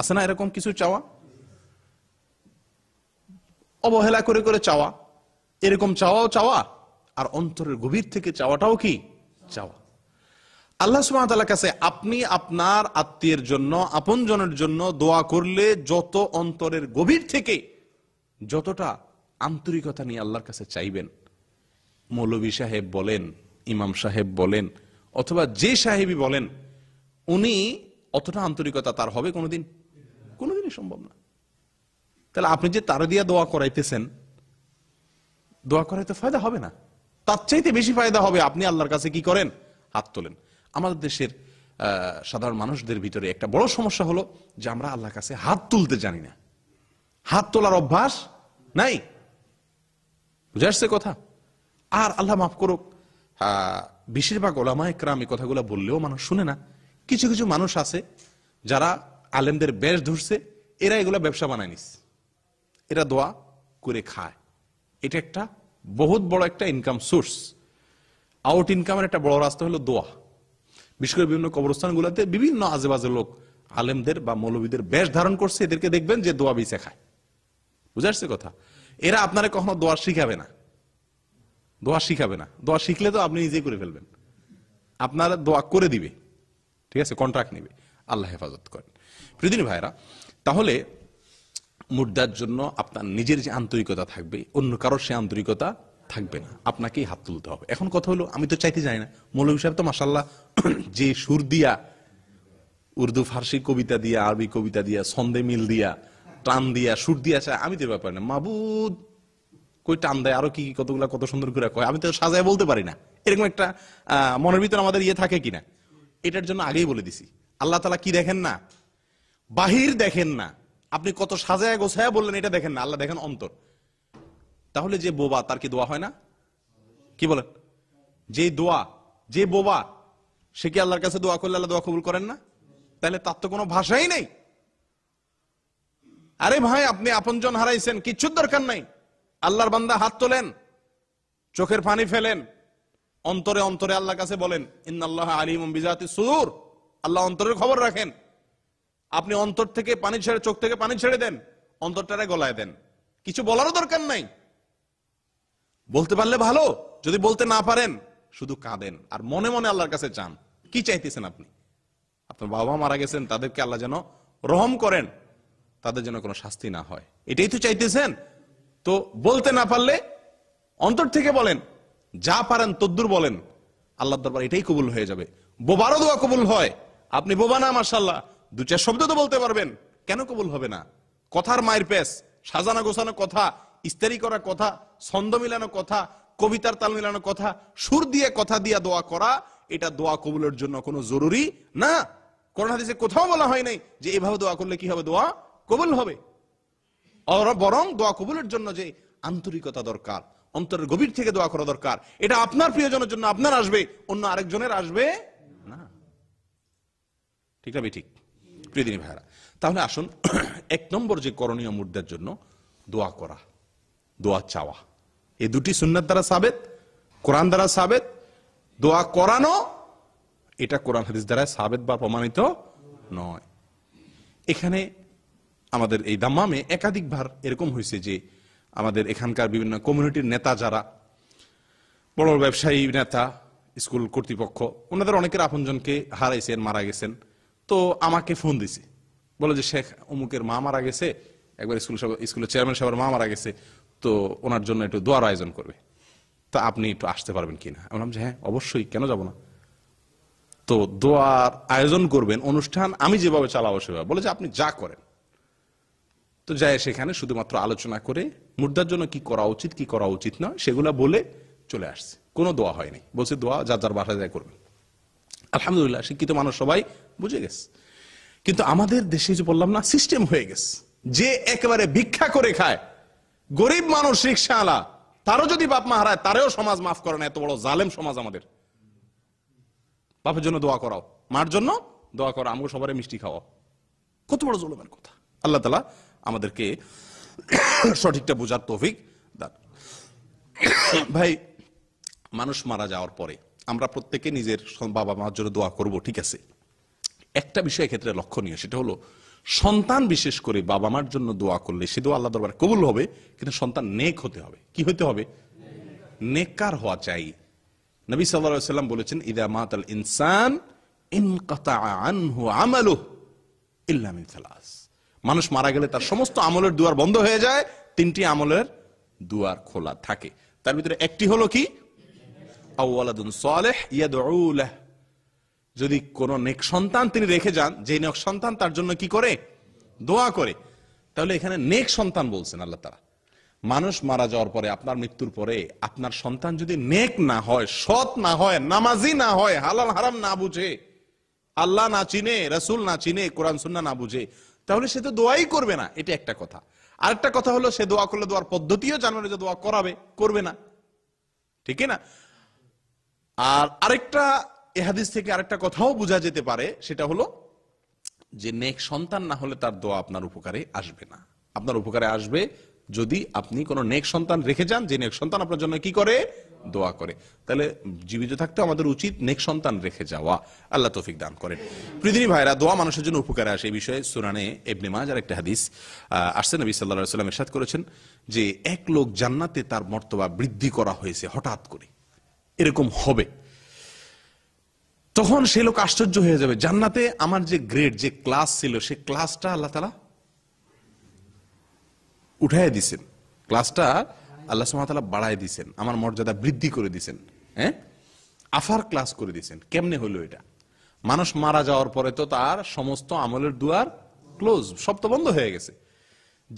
আছে না এরকম কিছু চাওয়া? অবহেলা করে করে চাওয়া, এরকম চাওয়াও চাওয়া, আর অন্তরের গভীর থেকে চাওয়াটাও কি চাওয়া। আল্লাহ সুবহানাহু ওয়া তাআলার কাছে আপনি আপনার আত্মীয়ের জন্য, আপনজনের জন্য দোয়া করলে যত অন্তরের গভীর থেকে যতটা আন্তরিকতা নিয়ে আল্লাহর কাছে চাইবেন, মৌলভী সাহেব বলেন, ইমাম সাহেব বলেন, অথবা যে সাহেবই বলেন, উনি অতটা আন্তরিকতা তার হবে কোনোদিন? কোনোদিনই সম্ভব না। তাহলে আপনি যে তার দিয়া দোয়া করাইতেছেন, দোয়া করাইতে ফায়দা হবে না, তার চাইতে বেশি ফায়দা হবে আপনি আল্লাহর কাছে কি করেন? হাত তোলেন। আমাদের দেশের সাধারণ মানুষদের ভিতরে একটা বড় সমস্যা হলো যে আমরা আল্লাহর কাছে হাত তুলতে জানি না, হাত তোলার অভ্যাস নাই। বুঝে আসছে কথা? আর আল্লাহ মাফ করুক, বেশিরভাগ ওলামা একরাম এই কথাগুলো বললেও মানুষ শুনে না। কিছু কিছু মানুষ আছে যারা আলেমদের বেশ ধরছে, এরা এগুলো ব্যবসা বানায় নিস, এরা দোয়া করে খায়। এটা একটা বহুত বড় একটা ইনকাম সোর্স, আউট ইনকামের একটা বড় রাস্তা হলো দোয়া। বিশেষ করে বিভিন্ন কবরস্থানগুলোতে বিভিন্ন আজেবাজে লোক আলেমদের বা মৌলবীদের বেশ ধারণ করছে, এদেরকে দেখবেন যে দোয়া বেঁচে খায়। বুঝে আসছে কথা? এরা আপনারা কখনো দোয়া শিখাবে না, দোয়া শিখাবে না। দোয়া শিখলে তো আপনি নিজেই করে ফেলবেন, আপনারা দোয়া করে দিবে, ঠিক আছে, কন্ট্রাক্ট নেবে। আল্লাহ হেফাজত করেন। প্রিয়দিনী ভাইরা, তাহলে মুর্দার জন্য আপনার নিজের যে আন্তরিকতা থাকবে, অন্য কারোর সে আন্তরিকতা থাকবে না, আপনাকেই হাত তুলতে হবে। এখন কথা হলো, আমি তো চাইতে জানি না, মৌলভী সাহেব তো মাশাআল্লাহ যে সুর দিয়া, উর্দু ফার্সি কবিতা দিয়া, আরবি কবিতা দিয়া, ছন্দে মিল দিয়া, টান দিয়া, সুর দিয়া চায়, আমি তো ব্যাপার না। মাবুদ কই টান দেয়, আরো কি কতগুলা কত সুন্দর করে কয়, আমি তো সাজায় বলতে পারি না, এরকম একটা মনের ভিতরে আমাদের ইয়ে থাকে কিনা। এটার জন্য আগেই বলে দিছি, আল্লাহ তাআলা কি দেখেন না? বাহির দেখেন না। আপনি কত সাজায় গোছায় বললেন এটা দেখেন না, আল্লাহ দেখেন অন্তর। তাহলে যে বোবা তার কি দোয়া হয় না? কি বলেন? যে দোয়া, যে বোবা, সে কি আল্লাহর কাছে দোয়া করলে আল্লাহ দোয়া কবুল করেন না? তাহলে তার তো কোনো ভাষাই নেই। আরে ভাই, আপনি আপনজন হারাইছেন, কিচ্ছুর দরকার নাই। আল্লাহর বান্দা হাত তোলেন, চোখের পানি ফেলেন, অন্তরে অন্তরে আল্লাহর কাছে বলেন, ইন্নাল্লাহা আলিমুম বিযাতিস সুদূর, আল্লাহ অন্তরের খবর রাখেন। আপনি অন্তর থেকে পানি ছেড়ে, চোখ থেকে পানি ছেড়ে দেন, অন্তরটারে গলায় দেন, কিছু বলারও দরকার নাই। বলতে পারলে ভালো, যদি বলতে না পারেন শুধু কাঁদেন আর মনে মনে আল্লাহর কাছে চান কি চাইতেছেন আপনি। আপনার বাবা মারা গেছেন, তাদেরকে আল্লাহ যেন রহম করেন, তাদের যেন কোনো শাস্তি না হয়, এটাই তো চাইতেছেন। তো বলতে না পারলে অন্তর থেকে বলেন, যা পারেন তদ্দুর বলেন, আল্লাহর দরবার এটাই কবুল হয়ে যাবে। বোবারও দোয়া কবুল হয়। আপনি বোবা না মাশাআল্লাহ, দু চার শব্দ তো বলতে পারবেন, কেন কবুল হবে না? কথার মায়ের পেস, সাজানো গোছানো কথা, ইস্তারি করা কথা, ছন্দ মিলানো কথা, কবিতার তাল মিলানো কথা, সুর দিয়ে কথা দিয়ে দোয়া করা, এটা দোয়া কবুলের জন্য কোনো জরুরি না। কোরআন হাদিসে কোথাও বলা হয় নাই যে এভাবে দোয়া করলে কি হবে, দোয়া কবুল হবে। বরং দোয়া কবুলের জন্য যে আন্তরিকতা দরকার, অন্তরের গভীর থেকে দোয়া করা দরকার, এটা আপনার প্রিয়জনের জন্য আপনার আসবে, অন্য আরেকজনের আসবে না। ঠিক না ঠিক? প্রিয়দিনী ভাইরা, তাহলে আসুন, এক নম্বর যে করণীয় মুর্দার জন্য, দোয়া করা, দোয়া চাওয়া, এই দুটি সুন্নাত দ্বারা সাবেত, কোরআন দ্বারা সাবেত। দোয়া করানো এটা কোরআন হাদিস দ্বারা সাবেত বা প্রমাণিত নয়। এখানে আমাদের এই দাম্মামে একাধিকবার এরকম হয়েছে যে আমাদের এখানকার বিভিন্ন কমিউনিটির নেতা যারা, বড় ব্যবসায়ী নেতা, স্কুল কর্তৃপক্ষ, ওনাদের অনেকের আপনজনকে হারাইছেন, মারা গেছেন। তো আমাকে ফোন দিছে, বলে যে শেখ অমুকের মা মারা গেছে, একবার স্কুলের চেয়ারম্যান সাহেবের মা মারা গেছে, তো ওনার জন্য একটু দোয়ার আয়োজন করবে, তা আপনি একটু আসতে পারবেন কিনা? আমি বললাম যে হ্যাঁ অবশ্যই, কেন যাব না। তো দোয়ার আয়োজন করবেন, অনুষ্ঠান আমি যেভাবে চালাবো সেভাবে। বলে যে আপনি যা করেন। তো যাই সেখানে শুধুমাত্র আলোচনা করে মুর্দার জন্য কি করা উচিত কি করা উচিত না সেগুলা বলে চলে আসছে, কোনো দোয়া হয়নি। বলছে দোয়া যার যার বাসায় যায় করবেন। আলহামদুলিল্লাহ, শিক্ষিত মানুষ সবাই বুঝে গেছে। কিন্তু আমাদের দেশে যে বললাম না, সিস্টেম হয়ে গেছে যে একেবারে ভিক্ষা করে খায়, গরিব মানুষ রিক্সাওয়ালা, তারও যদি বাপ মা হারায় তারেও সমাজ মাফ করে না। এত বড় জালেম সমাজ আমাদের। বাপের জন্য দোয়া করাও, মার জন্য দোয়া করা, আমাকে সবারে মিষ্টি খাওয়া, কত বড় জুলুমের কথা। আল্লাহ তাআলা আমাদেরকে সঠিকটা বোঝার তৌফিক দান। ভাই, মানুষ মারা যাওয়ার পরে আমরা প্রত্যেকে নিজের বাবা মার জন্য দোয়া করব, ঠিক আছে। একটা বিষয় ক্ষেত্রে লক্ষণীয়, সেটা হলো সন্তান বিশেষ করে বাবা মার জন্য দোয়া করলে সে দোয়া আল্লাহ দরবারে কবুল হবে, কিন্তু সন্তান নেক হতে হবে। কি হতে হবে? নেককার হওয়া চাই। নবী সাল্লাল্লাহু আলাইহি ওয়াসাল্লাম বলেছেন, ইযা মাতাল ইনসান ইনকাতা আনহু আমালুহু ইল্লা মিন সালাস। মানুষ মারা গেলে তার সমস্ত আমলের দুয়ার বন্ধ হয়ে যায়, তিনটি আমলের দুয়ার খোলা থাকে। তার ভিতরে একটি হলো কি? আও ওয়ালাদুন সালেহ ইয়াদউ লাহু। যদি কোন নেক সন্তান তিনি রেখে যান, যে নেক সন্তান তার জন্য কি করে? দোয়া করে। তাহলে এখানে নেক সন্তান বলছেন আল্লাহ তাআলা। মানুষ মারা যাওয়ার পরে, আপনার মৃত্যুর পরে আপনার সন্তান যদি নেক না হয়, সৎ না হয়, নামাজি না হয়, হালাল হারাম না বুঝে, আল্লাহ না চিনে, রাসূল না চিনে, কোরআন সুন্নাহ না বুঝে, তাহলে সে তো দোয়াই করবে না। এটা একটা কথা। আরেকটা কথা হলো, সে দোয়া করলে দোয়ার পদ্ধতিও জানবে না, যে দোয়া করাবে, করবে না, ঠিক না? আর আরেকটা এই হাদিস থেকে আরেকটা কথাও বোঝা যেতে পারে, সেটা হলো যে নেক সন্তান না হলে তার দোয়া আপনার উপকারে আসবে না। আপনার উপকারে আসবে যদি আপনি কোনো নেক সন্তান রেখে যান, যে নেক সন্তান আপনার জন্য কি করে? দোয়া করে। তাহলে জীবিত থাকতে আমাদের উচিত নেক সন্তান রেখে যাওয়া। আল্লাহ তৌফিক দান করেন। প্রিয়দিনী ভাইরা, দোয়া মানুষের জন্য উপকারে আসে। এই বিষয়ে সুনানে ইবনে মাজাহ একটা হাদিস আসছে, নবী সাল্লাল্লাহু আলাইহি ওয়াসাল্লাম ইরশাদ করেছেন যে এক লোক জান্নাতে তার মর্তবা বৃদ্ধি করা হয়েছে, হঠাৎ করে এরকম হবে। তখন সে লোক আশ্চর্য হয়ে যাবে, জান্নাতে আমার যে গ্রেড, যে ক্লাস ছিল, সে ক্লাসটা আল্লাহ তাআলা উঠায় দিয়েছেন, ক্লাসটা আল্লাহ সুবহানাহু ওয়া তাআলা বাড়ায় দিয়েছেন, আমার মর্যাদা বৃদ্ধি করে দিয়েছেন, হ্যাঁ, আফার ক্লাস করে দিয়েছেন। কেমনে হলো এটা? মানুষ মারা যাওয়ার পরে তো তার সমস্ত আমলের দুয়ার ক্লোজ, সব তো বন্ধ হয়ে গেছে।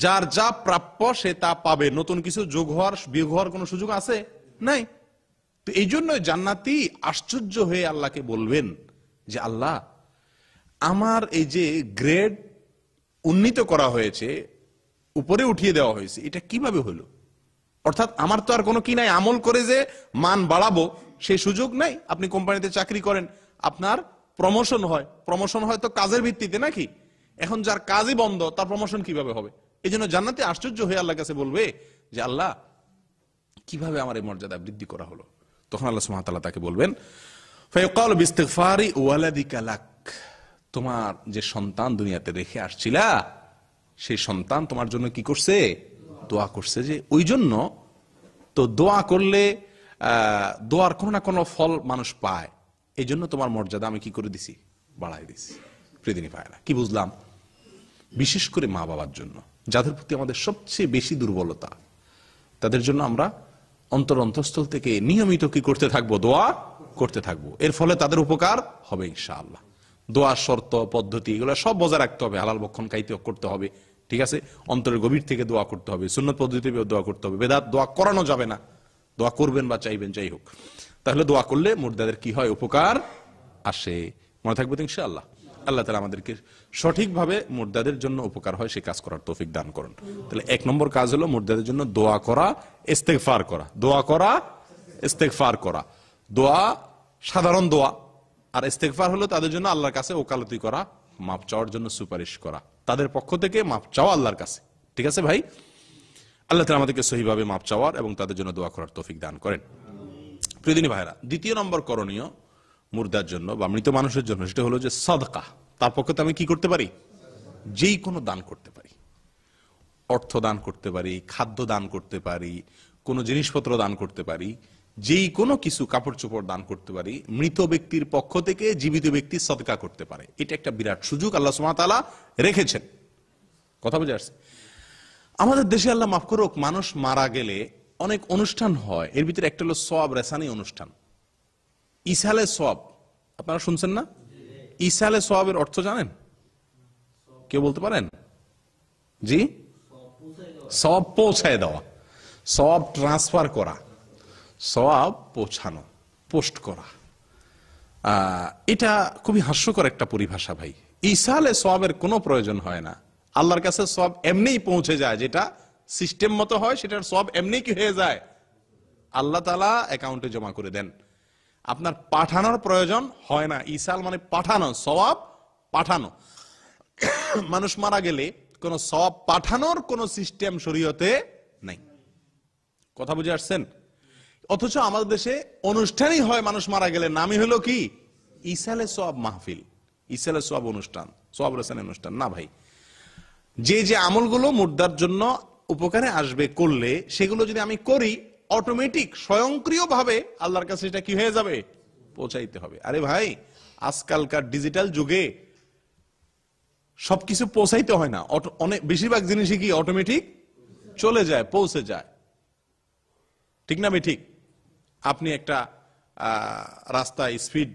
যার যা প্রাপ্য সে তা পাবে, নতুন কিছু যোগ হওয়ার, বিয়োগ হওয়ার কোনো সুযোগ আছে? নাই। তো এই জন্য জান্নাতি আশ্চর্য হয়ে আল্লাহকে বলবেন যে, আল্লাহ, আমার এই যে গ্রেড উন্নীত করা হয়েছে, উপরে উঠিয়ে দেওয়া হয়েছে, এটা কিভাবে হলো? অর্থাৎ আমার তো আর কোনো কি নাই, আমল করে যে মান বাড়াবো সেই সুযোগ নাই। আপনি কোম্পানিতে চাকরি করেন, আপনার প্রমোশন হয়, প্রমোশন হয় তো কাজের ভিত্তিতে নাকি? এখন যার কাজই বন্ধ, তার প্রমোশন কিভাবে হবে? এই জন্য জান্নাতি আশ্চর্য হয়ে আল্লাহর কাছে বলবে যে, আল্লাহ, কিভাবে আমার এই মর্যাদা বৃদ্ধি করা হলো? তখন আল্লাহ সুবহানাহু ওয়া তাআলা তাকে বলবেন, ফায়াকালু বিস্তিগফারি ওয়ালাদিকা লাক, তোমার যে সন্তান দুনিয়াতে রেখে আসছিলা, সেই সন্তান তোমার জন্য কি করছে? দোয়া করছে। যে ওই জন্য তো দোয়া করলে দোয়ার কোনো না কোনো ফল মানুষ পায়, এই জন্য তোমার মর্যাদা আমি কি করে দিছি? বাড়াই দিছি। প্রতিদিন পায় না। কি বুঝলাম? বিশেষ করে মা বাবার জন্য, যাদের প্রতি আমাদের সবচেয়ে বেশি দুর্বলতা, তাদের জন্য আমরা অন্তরস্থল থেকে নিয়মিত কি করতে থাকবো? দোয়া করতে থাকবো। এর ফলে তাদের উপকার হবে ইনশাআল্লাহ। দোয়ার শর্ত, পদ্ধতি, এগুলো সব বজায় রাখতে হবে। হালাল বক্ষণ খাইতে করতে হবে, ঠিক আছে। অন্তরের গভীর থেকে দোয়া করতে হবে, সুন্নত পদ্ধতিতে দোয়া করতে হবে। বেদাত দোয়া করানো যাবে না, দোয়া করবেন বা চাইবেন, যাই হোক। তাহলে দোয়া করলে মুর্দাদের কি হয়? উপকার আসে। মনে থাকবে তো ইনশাআল্লাহ। আল্লাহ তাআলা আমাদেরকে সঠিকভাবে মুর্দাদের জন্য উপকার হয় সে কাজ করার তৌফিক দান করুন। তাহলে এক নম্বর কাজ হলো মুর্দাদের জন্য দোয়া করা, ইস্তেগফার করা। দোয়া করা, ইস্তেগফার করা। দোয়া সাধারণ দোয়া, আর ইস্তেগফার হলো তাদের জন্য আল্লাহর কাছে ওকালতি করা, মাপ চাওয়ার জন্য সুপারিশ করা, তাদের পক্ষ থেকে মাপ চাওয়া আল্লাহর কাছে, ঠিক আছে ভাই। আল্লাহ তাআলা আমাদেরকে সহিভাবে মাপ চাওয়ার এবং তাদের জন্য দোয়া করার তৌফিক দান করেন। প্রিয়দিনী ভাইরা, দ্বিতীয় নম্বর করণীয় মুর্দার জন্য বা মৃত মানুষের জন্য, সেটা হলো যে সাদকা। তার পক্ষে তো আমি কি করতে পারি? যেই কোনো দান করতে পারি, অর্থ দান করতে পারি, খাদ্য দান করতে পারি, কোনো জিনিসপত্র দান করতে পারি, যেই কোনো কিছু, কাপড় চোপড় দান করতে পারি। মৃত ব্যক্তির পক্ষ থেকে জীবিত ব্যক্তি সদকা করতে পারে। এটা একটা বিরাট সুযোগ আল্লাহ সুবহানাহু ওয়া তাআলা রেখেছেন। কথা বুঝে আসছে? আমাদের দেশে, আল্লাহ মাফ করুক, মানুষ মারা গেলে অনেক অনুষ্ঠান হয়। এর ভিতরে একটা হলো সওয়াব রেসানি অনুষ্ঠান, ইসালে সওয়াব। আপনারা শুনছেন না? ইসালে সওয়াবের অর্থ জানেন? কেউ বলতে পারেন? জি, সওয়াব পৌঁছায় দেওয়া, সওয়াব ট্রান্সফার করা, সওয়াব পৌঁছানো, পোস্ট করা। এটা খুবই হাস্যকর একটা পরিভাষা ভাই। ইসালে সওয়াবের কোনো প্রয়োজন হয় না। আল্লাহর কাছে সওয়াব এমনিই পৌঁছে যায়। যেটা সিস্টেম মতো হয়, সেটার সওয়াব এমনি কি হয়ে যায়, আল্লাহ তাআলা অ্যাকাউন্টে জমা করে দেন। আপনার পাঠানোর প্রয়োজন হয় না। ইসাল মানে পাঠানো, সওয়াব পাঠানো। মানুষ মারা গেলে কোন সওয়াব পাঠানোর কোন সিস্টেম শরীয়তে নাই। কথা বুঝে আসছেন? অথচ আমাদের দেশে অনুষ্ঠানই হয় মানুষ মারা গেলে, নামই হলো কি ইসালে সওয়াব মাহফিল, ইসালে সওয়াব অনুষ্ঠান, সওয়াব রেসানের অনুষ্ঠান না ভাই। যে যে আমলগুলো মুর্দার জন্য উপকারে আসবে করলে, সেগুলো যদি আমি করি অটোমেটিক স্বয়ংক্রিয়ভাবে আল্লাহর কাছে এটা কি হয়ে যাবে, পৌঁছাইতে হবে। আরে ভাই আজকালকার ডিজিটাল যুগে সবকিছু পৌঁছাইতে হয় না, অনেক বেশিরভাগ জিনিসই কি অটোমেটিক চলে যায়, পৌঁছে যায়, ঠিক না ভাই? ঠিক। আপনি একটা রাস্তা স্পিড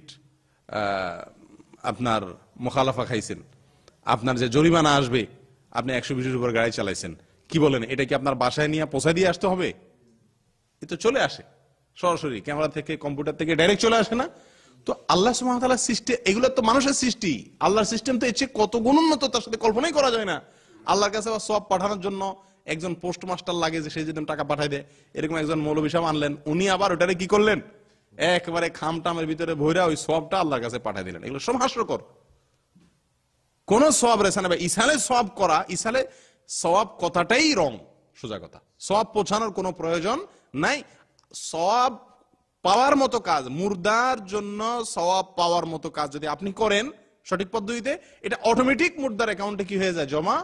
আপনার মুখালাফা খাইছেন, আপনার যে জরিমানা আসবে, আপনি 120-এর উপর গাড়ি চালাইছেন, কি বলেন এটা কি আপনার বাসায় নিয়ে পৌঁছায় দিয়ে আসতে হবে? এ তো চলে আসে সরাসরি ক্যামেরা থেকে, কম্পিউটার থেকে ডাইরেক্ট চলে আসে না? তো আল্লাহ সুবহানাহু ওয়া তাআলার সৃষ্টি, এগুলো তো মানুষের সৃষ্টি, আল্লাহর সিস্টেম তো এসে কত গুণ উন্নত, তার সাথে কল্পনাই করা যায় না। আল্লাহর কাছে সব পাঠানোর জন্য একজন পোস্ট মাস্টার লাগে যে সে যদি টাকা পাঠায় দেয়, এরকম একজন মৌলবী সাহেব আনলেন, উনি আবার ওটারে কি করলেন, একবারে খামটামের ভিতরে ভইরা ওই সবটা আল্লাহর কাছে পাঠিয়ে দিলেন। এগুলো সব হাস্যকর। কোন সওয়াব রেসানে বা ইসালে সওয়াব করা, ইসালে সওয়াব কথাটাই রং, সোজা কথা। সওয়াব পৌঁছানোর কোনো প্রয়োজন নাই, সওয়াব পাওয়ার মতো কাজ, মুর্দার জন্য সওয়াব পাওয়ার মতো কাজ যদি আপনি করেন সঠিক পদ্ধতিতে, এটা অটোমেটিক মুর্দার অ্যাকাউন্টে কি হয়ে যায়, জমা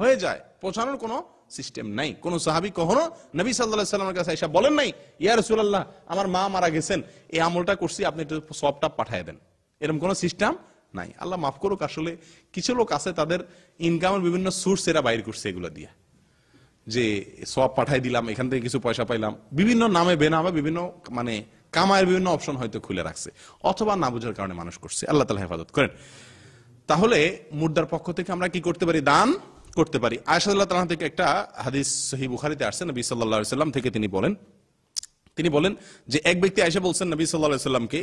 হয়ে যায়। পৌঁছানোর কোনো সিস্টেম নাই। কোন সাহাবী কখনো নবী সাল্লাল্লাহু আলাইহি সাল্লামের কাছে এসে বলেন নাই, ইয়া রাসূলুল্লাহ আমার মা মারা গেছেন, এই আমলটা করছি আপনি একটু সওয়াবটা পাঠিয়ে দেন, এরকম কোনো সিস্টেম নাই। আল্লাহ মাফ করুক, আসলে কিছু লোক আছে তাদের ইনকামের বিভিন্ন সোর্স এরা বাইর করছে এগুলো দিয়ে, যে সওয়াব পাঠিয়ে দিলাম, এখান থেকে কিছু পয়সা পাইলাম, বিভিন্ন নামে বেনামে বিভিন্ন মানে কামায়ের বিভিন্ন অপশন হয়তো খুলে রাখছে, অথবা না বুঝার কারণে মানুষ করছে। আল্লাহ তাআলা হেফাজত করেন। তাহলে মুর্দার পক্ষ থেকে আমরা কি করতে পারি, দান করতে পারি। আয়েশা রাদিয়াল্লাহু তাআলা থেকে একটা হাদিস সহিহ বুখারীতে আসছে, নবী সাল্লাল্লাহু আলাইহি সাল্লাম থেকে তিনি বলেন যে এক ব্যক্তি আয়েশা বলছেন নবী সাল্লাল্লাহু আলাইহি সাল্লামকে,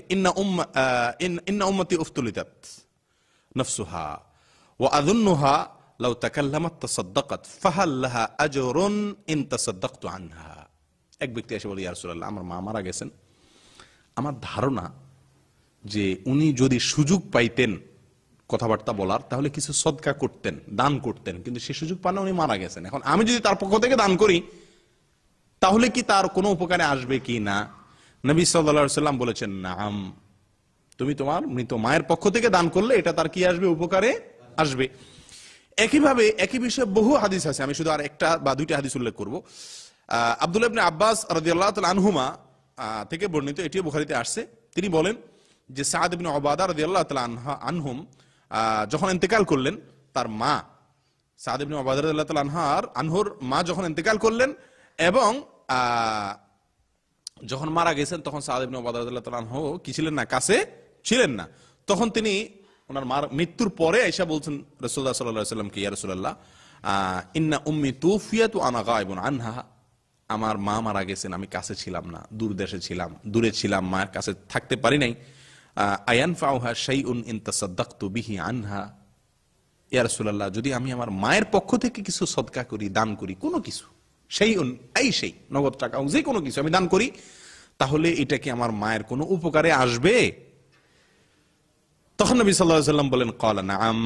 ইন্না উম্মতি উফতুলিতাত নাফসুহা ওয়া আযুন্নুহা লাউ তাকাল্লামাত তাসাদদাকাত ফাহাল লাহা আজরুন ইন তাসাদদাকতু আনহা। এক ব্যক্তি এসে বলে, ইয়া রাসূলুল্লাহ আমার মা মারা গেছেন, আমার ধারণা যে উনি যদি সুযোগ পাইতেন কথাবার্তা বলার তাহলে কিছু সদকা করতেন, দান করতেন, কিন্তু সে সুযোগ পান না, উনি মারা গেছেন। এখন আমি যদি তার পক্ষ থেকে দান করি তাহলে কি তার কোনো উপকারে আসবে কি না? নবী সাল্লাল্লাহু আলাইহি সাল্লাম বলেছেন, নাম, তুমি তোমার মৃত মায়ের পক্ষ থেকে দান করলে এটা তার কি আসবে, উপকারে আসবে। একইভাবে একই বিষয়ে বহু হাদিস আছে, আমি শুধু আর একটা বা দুইটা হাদিস উল্লেখ করবো। আব্দুল্লাহ ইবনে আব্বাস রাদিয়াল্লাহু তাআলা আনহুমা থেকে বর্ণিত, এটিও বুখারীতে আসছে, তিনি বলেন যে সাদ ইবনে উবাদা রাদিয়াল্লাহু তাআলা আনহুম যখন ইন্তেকাল করলেন, তার মা সাদ ইবনে উবাদা রাদিয়াল্লাহু তাআলা আনহুর মা যখন ইন্তেকাল করলেন এবং যখন মারা গেছেন তখন সাদ ইবনে উবাদা রাদিয়াল্লাহু তাআলা আনহু কি ছিলেন না, কাছে ছিলেন না। তখন তিনি ওনার মার মৃত্যুর পরে আয়েশা বলছেন রাসূলুল্লাহ সাল্লাল্লাহু আলাইহি ওয়াসাল্লামকে, ইয়া রাসূলুল্লাহ ইন্না উম্মি তুফিয়াত ওয়া আনা গায়বুন আনহা, আমার মা মারা গেছেন, আমি কাছে ছিলাম না, দূর দেশে ছিলাম, দূরে ছিলাম, মায়ের কাছে থাকতে পারি নাই। আয়ানফাউহা শাইউন ইন তাসাদদাকতু বিহি আনহা, ইয়া রাসূলুল্লাহ যদি আমি আমার মায়ের পক্ষ থেকে কিছু সদকা করি, দান করি, কোনো কিছু, শাইউন আই শাই, নগদ টাকা হোক, যে কোনো কিছু আমি দান করি, তাহলে এটা কি আমার মায়ের কোনো উপকারে আসবে? তখন নবী সাল্লাল্লাহু আলাইহি সাল্লাম বলেন, ক্বালা নাআম,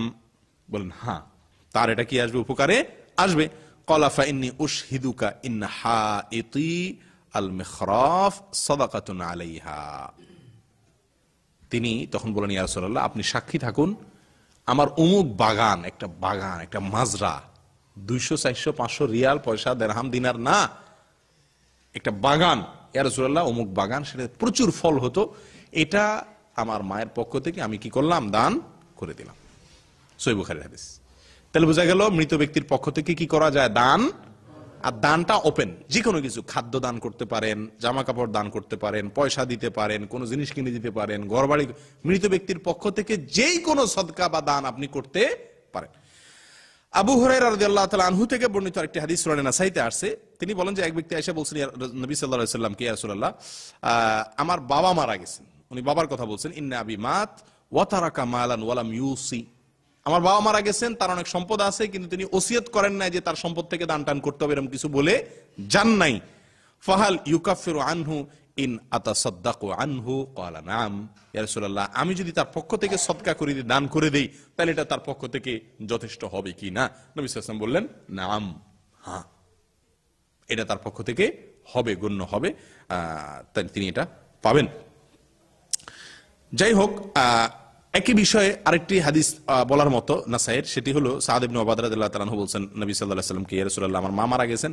বলেন হ্যাঁ, তার এটা কি আসবে, উপকারে আসবে। ক্বালা ফা ইন্নী উশহিদুকা ইন্না হাইতি আল মিখরাফ সাদাকাতুন আলাইহা, তিনি তখন বলেন, ইয়া রাসূলুল্লাহ আপনি সাক্ষী থাকুন আমার অমুক বাগান, একটা বাগান, একটা মাজরা, 200-400-500 রিয়াল, পয়সা, দিরহাম, দিনার না, একটা বাগান, ইয়া রাসূলুল্লাহ অমুক বাগান, সেটা প্রচুর ফল হতো, এটা আমার মায়ের পক্ষ থেকে আমি কি করলাম, দান করে দিলাম। সহিহ বুখারীর হাদিস। তাহলে বোঝা গেল মৃত ব্যক্তির পক্ষ থেকে কি করা যায়, দান। আর দানটা ওপেন, যে কোনো কিছু, খাদ্য দান করতে পারেন, জামা কাপড় দান করতে পারেন, পয়সা দিতে পারেন, কোনো জিনিস কিনে দিতে পারেন, ঘরবাড়ি, মৃত ব্যক্তির পক্ষ থেকে যেই কোনো সদকা বা দান আপনি করতে পারেন। আবু হুরায়রা রাদিয়াল্লাহু তাআলা আনহু থেকে বর্ণিত আরেকটি হাদিস সুনানে নাসাইতে আসছে, তিনি বলেন যে এক ব্যক্তি এসে বলছেন, নবী সাল্লাল্লাহু আলাইহি সাল্লামকে, ইয়া রাসূলুল্লাহ আমার বাবা মারা গেছেন, উনি বাবার কথা বলছেন, ইন্না আবি মাত ওয়া তারাকা মালান ওয়া লাম ইউসি, আমার বাবা মারা গেছেন, তার অনেক সম্পদ আছে কিন্তু তিনি ওসিয়ত করেন নাই যে তার সম্পদ থেকে দান টান করতে হবে, এরকম কিছু বলে যান নাই। ফাহাল ইউকাফিরু আনহু इन আতাসাদাকু আনহু ক্বালা নাম ইয়া রাসূলুল্লাহ আমি যদি তার পক্ষ থেকে সদকা করে দিই দান করে দেই তাহলে এটা তার পক্ষ থেকে যথেষ্ট হবে কি না নবী সাল্লাল্লাহু আলাইহি ওয়াসাল্লাম বললেন নাম হ্যাঁ এটা তার পক্ষ থেকে হবে গণ্য হবে তিনি এটা পাবেন যাই হোক একই বিষয়ে আরেকটি হাদিস বলার মতো নাসাইর সেটি হলো সাদ ইবনে উবাদ রাদিয়াল্লাহু তাআলা আনহু বলেন নবী সাল্লাল্লাহু আলাইহি ওয়াসাল্লাম কে ইয়া রাসূলুল্লাহ আমার মা মারা গেছেন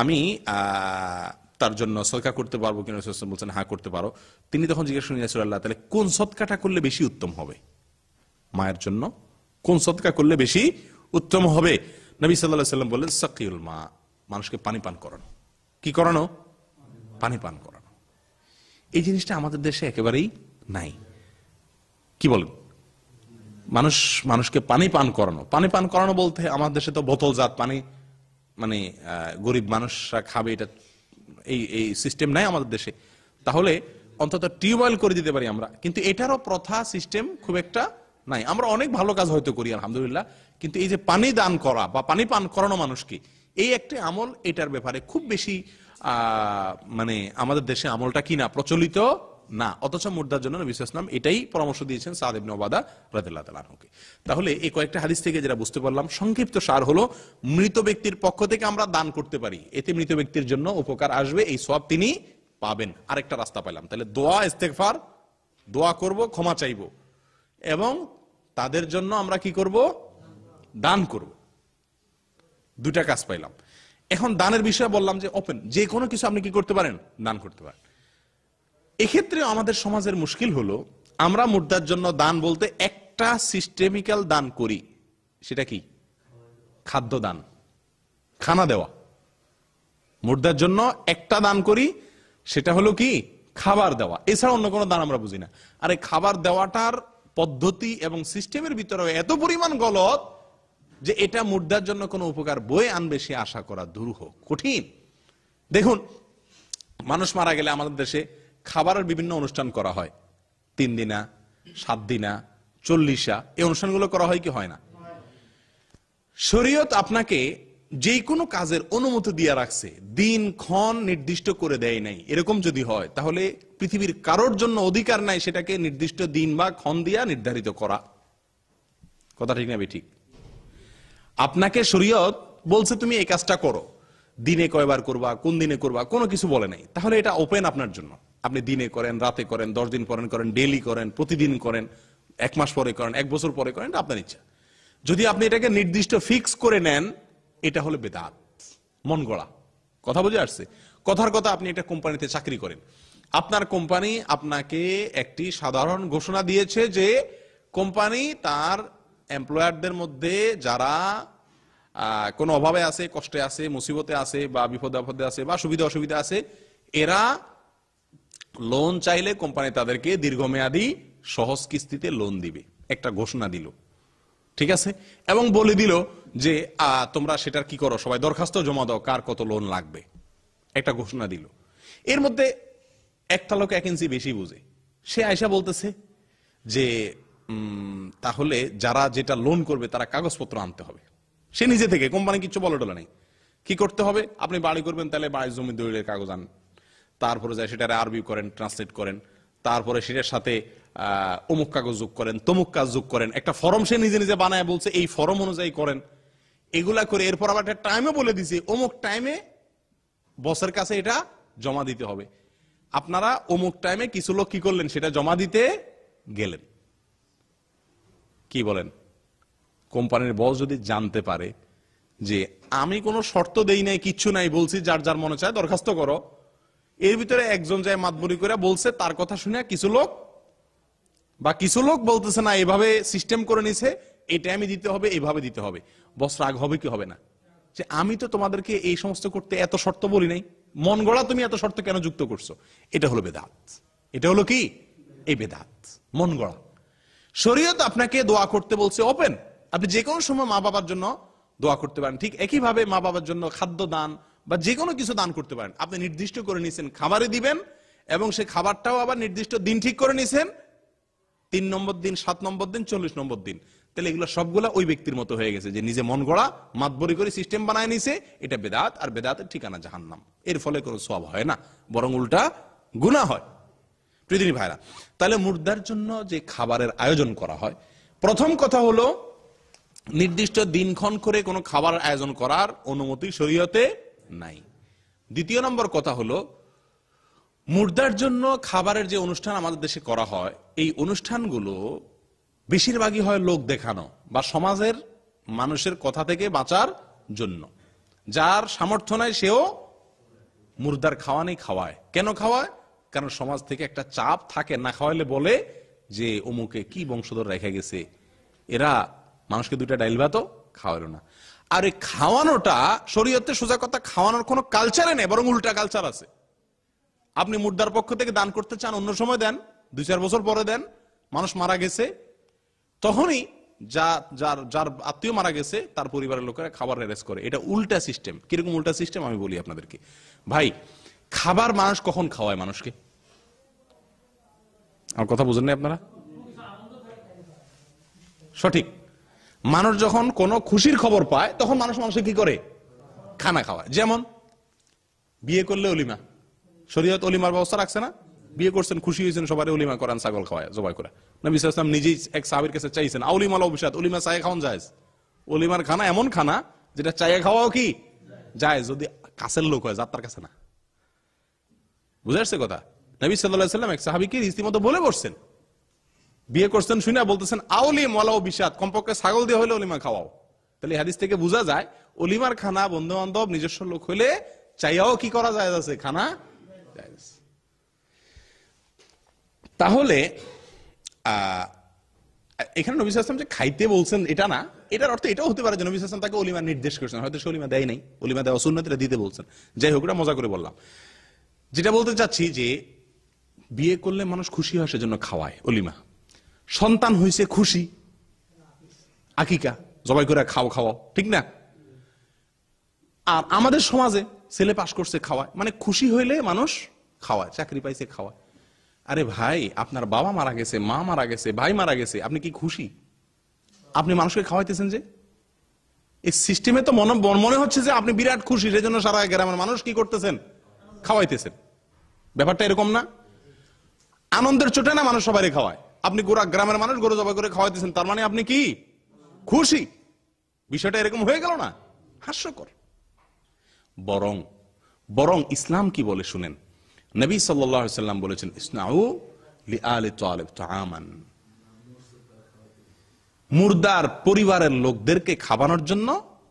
আমি তার জন্য সদকা করতে পারবো কিনা রাসূল সাল্লাল্লাহু আলাইহি ওয়াসাল্লাম বলেন হ্যাঁ করতে পারো তিনি তখন জিজ্ঞাসা করলেন রাসূলুল্লাহ তাহলে কোন সদকাটা করলে বেশি উত্তম হবে মায়ের জন্য কোন সদকা করলে বেশি উত্তম হবে নবী সাল্লাল্লাহু আলাইহি ওয়াসাল্লাম বলেন সাকিউল মা মানুষকে পানি পান করানো কি করানো পানি পান করানো এই জিনিসটা আমাদের দেশে একেবারেই নাই কি বলেন মানুষ মানুষকে পানি পান করানো বলতে আমাদের দেশে তো বোতলজাত পানি মানে গরিব মানুষরা খাবে এটা এই এই সিস্টেম নাই আমাদের দেশে তাহলে অন্তত টিউবওয়েল করে দিতে পারি আমরা কিন্তু এটারও প্রথা সিস্টেম খুব একটা নাই আমরা অনেক ভালো কাজ হয়তো করি আলহামদুলিল্লাহ কিন্তু এই যে পানি দান করা বা পানি পান করানো মানুষকে এই একটা আমল এটার ব্যাপারে খুব বেশি মানে আমাদের দেশে আমলটা কি না প্রচলিত না অথচ মুর্দার জন্য নবী সাল্লাল্লাহু আলাইহি ওয়াসাল্লাম এটাই পরামর্শ দিয়েছেন সাদ ইবনে উবাদা রাদিয়াল্লাহু তাআলা আনহুকে তাহলে এই কয়েকটা হাদিস থেকে যেটা বুঝতে পারলাম সংক্ষিপ্ত সার হলো মৃত ব্যক্তির পক্ষ থেকে আমরা দান করতে পারি এতে মৃত ব্যক্তির জন্য উপকার আসবে এই সওয়াব তিনি পাবেন আরেকটা রাস্তা পেলাম তাহলে দোয়া ইস্তেগফার দোয়া করব ক্ষমা চাইব এবং তাদের জন্য আমরা কি করব দান করব দুইটা কাজ পেলাম এখন দানের বিষয়ে বললাম যে ওপেন যে কোনো কিছু আপনি কি করতে পারেন দান করতে পারেন এই ক্ষেত্রে আমাদের সমাজের মুশকিল হলো আমরা মুর্দার জন্য দান বলতে একটা সিস্টেমিক্যাল দান করি সেটা কি খাদ্য দান খানা দেওয়া মুর্দার জন্য একটা দান করি সেটা হলো কি খাবার দেওয়া এছাড়া অন্য কোনো দান আমরা বুঝি না আর এই খাবার দেওয়াটার পদ্ধতি এবং সিস্টেমের ভিতরে এত পরিমাণ গলত যে এটা মুর্দার জন্য কোনো উপকার বয়ে আনবে সে আশা করা দুরূহ কঠিন দেখুন মানুষ মারা গেলে আমাদের দেশে খাবারের বিভিন্ন অনুষ্ঠান করা হয় 3 দিনা 7 দিনা 40 এই অনুষ্ঠানগুলো করা হয় কি হয় না শরীয়ত আপনাকে যে কোনো কাজের অনুমতি দিয়ে রাখছে দিন ক্ষণ নির্দিষ্ট করে দেয় নাই এরকম যদি হয় তাহলে পৃথিবীর কারোর জন্য অধিকার নাই সেটাকে নির্দিষ্ট দিন বা ক্ষণ দিয়া নির্ধারিত করা কথা ঠিক না ঠিক আপনাকে শরীয়ত বলছে তুমি এই কাজটা করো দিনে কয়বার করবা কোন দিনে করবা কোনো কিছু বলে নাই তাহলে এটা ওপেন আপনার জন্য আপনি দিনে করেন রাতে করেন 10 দিন পরে করেন ডেইলি করেন প্রতিদিন করেন 1 মাস পরে করেন 1 বছর পরে করেন আপনার ইচ্ছা যদি আপনি এটাকে নির্দিষ্ট ফিক্স করে নেন এটা হলো বেদাত মনগড়া কথা বুঝে আসছে কথার কথা আপনি একটা কোম্পানিতে চাকরি করেন আপনার কোম্পানি আপনাকে একটি সাধারণ ঘোষণা দিয়েছে যে কোম্পানি তার এমপ্লয়ারদের মধ্যে যারা কোনো অভাবে আছে কষ্টে আছে মুসিবতে আছে বা বিপদে আপদে আছে বা সুবিধা অসুবিধা আছে এরা লোন চাইলে কোম্পানি তাদেরকে দীর্ঘমেয়াদী সহজ কিস্তিতে লোন দিবে একটা ঘোষণা দিল ঠিক আছে এবং বলে দিল যে তোমরা সেটার কি করো সবাই দরখাস্ত জমা দাও কার কত লোন লাগবে একটা ঘোষণা দিল এর মধ্যে একটা লোক এক ইঞ্চি বেশি বুঝে সে আয়সা বলতেছে যে তাহলে যারা যেটা লোন করবে তারা কাগজপত্র আনতে হবে সে নিজে থেকে কোম্পানি কিছু বলে টলে নেই কি করতে হবে আপনি বাড়ি করবেন তাহলে বাড়ির জমি দলিলের কাগজ আন তারপরে যায় সেটারে আরবি করেন ট্রান্সলেট করেন তারপরে সেটার সাথে অমুক কাগজ যোগ করেন তমুক কাজ যোগ করেন একটা ফর্ম সে নিজে নিজে বানায় বলছে এই ফর্ম অনুযায়ী করেন এগুলা করে এরপর আবার একটা টাইমে বলে দিছে অমুক টাইমে বসের কাছে এটা জমা দিতে হবে আপনারা অমুক টাইমে কিছু লোক কি করলেন সেটা জমা দিতে গেলেন কি বলেন কোম্পানির বস যদি জানতে পারে যে আমি কোনো শর্ত দেই নাই কিচ্ছু নাই বলছি যার যার মনে চায় দরখাস্ত করো এর ভিতরে একজন যায় মাতবরি করে বলছে তার কথা শুনে কিছু লোক বলতেছে না এভাবে সিস্টেম করে নিছে এটা আমি দিতে হবে এভাবে দিতে হবে বস রাগ হবে কি হবে না যে আমি তো তোমাদেরকে এই সমস্ত করতে এত শর্ত বলি নাই মন গড়া তুমি এত শর্ত কেন যুক্ত করছো এটা হলো বেদাত এটা হলো কি এই বেদাত মন গড়া শরীয়ত আপনাকে দোয়া করতে বলছে ওপেন আপনি যে কোনো সময় মা বাবার জন্য দোয়া করতে পারেন ঠিক একইভাবে মা বাবার জন্য খাদ্য দান বা যে কোনো কিছু দান করতে পারেন আপনি নির্দিষ্ট করে নিছেন খাবারে দিবেন এবং সেই খাবারটাও আবার নির্দিষ্ট দিন ঠিক করে নিছেন 3 নম্বর দিন 7 নম্বর দিন 40 নম্বর দিন তাহলে এগুলো সবগুলা ওই ব্যক্তির মতো হয়ে গেছে যে নিজে মন গড়া মাতবরি করে সিস্টেম বানায় নিছে এটা বেদাত আর বেদাতের ঠিকানা জাহান্নাম এর ফলে কোনো সওয়াব হয় না বরং উল্টা গুনাহ হয়। প্রিয়দিনী ভাইরা, তাহলে মুর্দার জন্য যে খাবারের আয়োজন করা হয়, প্রথম কথা হলো নির্দিষ্ট দিনক্ষণ করে কোনো খাবার আয়োজন করার অনুমতি শরীয়তে নাই। দ্বিতীয় নম্বর কথা হলো মুর্দার জন্য খাবারের যে অনুষ্ঠান আমাদের দেশে করা হয়, এই অনুষ্ঠানগুলো বেশিরভাগই হয় লোক দেখানো বা সমাজের মানুষের কথা থেকে বাঁচার জন্য। যার সামর্থ্য নাই সেও মুর্দার খাওয়ানি খাওয়ায়। কেন খাওয়ায়? কারণ সমাজ থেকে একটা চাপ থাকে, না খাওয়াইলে বলে যে অমুকে কি বংশধর রেখে গেছে, এরা মানুষকে দুইটা ডাইল ভাতও খাওয়ালো না। আর এই খাওয়ানোটা শরীয়তে সোজা কথা খাওয়ানোর কোনো কালচারে নেই, বরং উল্টা কালচার আছে। আপনি মুর্দার পক্ষ থেকে দান করতে চান, অন্য সময় দেন, 2-4 বছর পরে দেন, মানুষ মারা গেছে, তখনই যার আত্মীয় মারা গেছে তার পরিবারের লোকেরা খাবার অ্যারেঞ্জ করে। এটা উল্টা সিস্টেম। কিরকম উল্টা সিস্টেম আমি বলি আপনাদেরকে। ভাই, খাবার মানুষ কখন খাওয়ায় মানুষকে? আমার কথা বুঝেন না আপনারা? সঠিক। মানুষ যখন কোনো খুশির খবর পায় তখন মানুষকে কি করে? খানা খাওয়ায়। যেমন বিয়ে করলে অলিমা, শরীয়ত অলিমার ব্যবস্থা রাখছে না? বিয়ে করছেন, খুশি হয়েছেন, সবাই অলিমা করান, ছাগল খাওয়ায়, জবাই করে। নবী সাল্লাল্লাহু আলাইহি ওয়াসাল্লাম নিজেই এক সাহাবীর কাছে চাইছেন আউলিমা লাও বিশাত, অলিমা চায়ে খাওয়ান জায়েজ। অলিমার খানা এমন খানা যেটা চায়ে খাওয়াও কি জায়েজ, যদি কাছের লোক হয়, যার তার কাছে না। বুঝে আসছে কথা? নবী সাল্লাল্লাহু আলাইহি ওয়াসাল্লাম এক সাহাবীকে রীতিমতো বলে বসছেন, বিয়ে করছেন শুনে বলতেছেন আউলিমা লাও বিশাত, কমপক্ষে ছাগল দিয়ে হলে অলিমা খাওয়াও। তাহলে হাদিস থেকে বোঝা যায় অলিমার খানা বন্ধু বান্ধব নিজস্ব লোক হলে চাইয়াও কি করা জায়েজ আছে, খানা জায়েজ। তাহলে এখানে নবী সাল্লাল্লাহু আলাইহি ওয়াসাল্লাম যে খাইতে বলছেন এটা না, এটার অর্থ এটাও হতে পারে যে নবী সাল্লাল্লাহু আলাইহি ওয়াসাল্লাম তাকে অলিমা নির্দেশ করেছেন, হয়তো সে অলিমা দেয় নাই, অলিমা দেওয়া সুন্নাত, এটা দিতে বলছেন। যাই হোক, এটা মজা করে বললাম। যেটা বলতে চাচ্ছি যে বিয়ে করলে মানুষ খুশি হয়, সেজন্য খাওয়ায় অলিমা। সন্তান হয়েছে খুশি, আকিকা জবাই করে খাওয়াও, ঠিক না? আর আমাদের সমাজে ছেলে পাশ করছে খাওয়ায়, মানে খুশি হইলে মানুষ খাওয়ায়, চাকরি পাইছে খাওয়ায়। আরে ভাই, আপনার বাবা মারা গেছে, মা মারা গেছে, ভাই মারা গেছে, আপনি কি খুশি? আপনি মানুষকে খাওয়াইতেছেন। যে এই সিস্টেমে তো মনে হচ্ছে যে আপনি বিরাট খুশি, সেজন্য সারা গ্রামের মানুষ কি করতেছেন? খাওয়াইতেছেন। ব্যাপারটা এরকম না। আনন্দের চোটে না মানুষ সবাই খাওয়ায়, আপনি গোরা গ্রামের মানুষ গরু জবাই করে খাওয়াইতেছেন, তার মানে আপনি কি খুশি? বিষয়টা এরকম হয়ে গেল না, হাস্যকর। বরং ইসলাম কি বলে শুনেন, নবী সাল্লাল্লাহু আলাইহি ওয়াসাল্লাম বলেছেন ইসনাউ লিআলি তালিব তাআমান, মুর্দার পরিবারের লোকদেরকে খাওয়ানোর জন্য,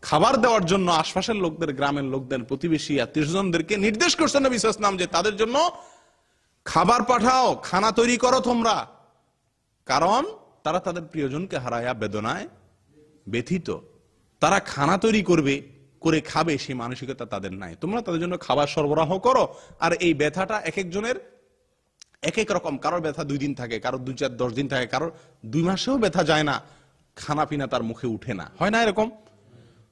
খাবার দেওয়ার জন্য আশপাশের লোকদের, গ্রামের লোকদের, প্রতিবেশী আত্মীয়জনদেরকে নির্দেশ করছেন নবী সাল্লাল্লাহু আলাইহি ওয়াসাল্লাম যে তাদের জন্য খাবার পাঠাও, খানা তৈরি করো তোমরা, কারণ তারা তাদের প্রিয়জনকে হারায়া বেদনায় ব্যথিত। তারা খানা তৈরি করবে, করে খাবে, সেই মানসিকতা তাদের নাই। তোমরা তাদের জন্য খাবার সরবরাহ করো। আর এই ব্যথাটা এক একজনের এক এক রকম। কারোর ব্যথা 2 দিন থাকে, কারোর 2-4-10 দিন থাকে, কারোর 2 মাসেও ব্যথা যায় না, খানা পিনা তার মুখে উঠে না, হয় না এরকম?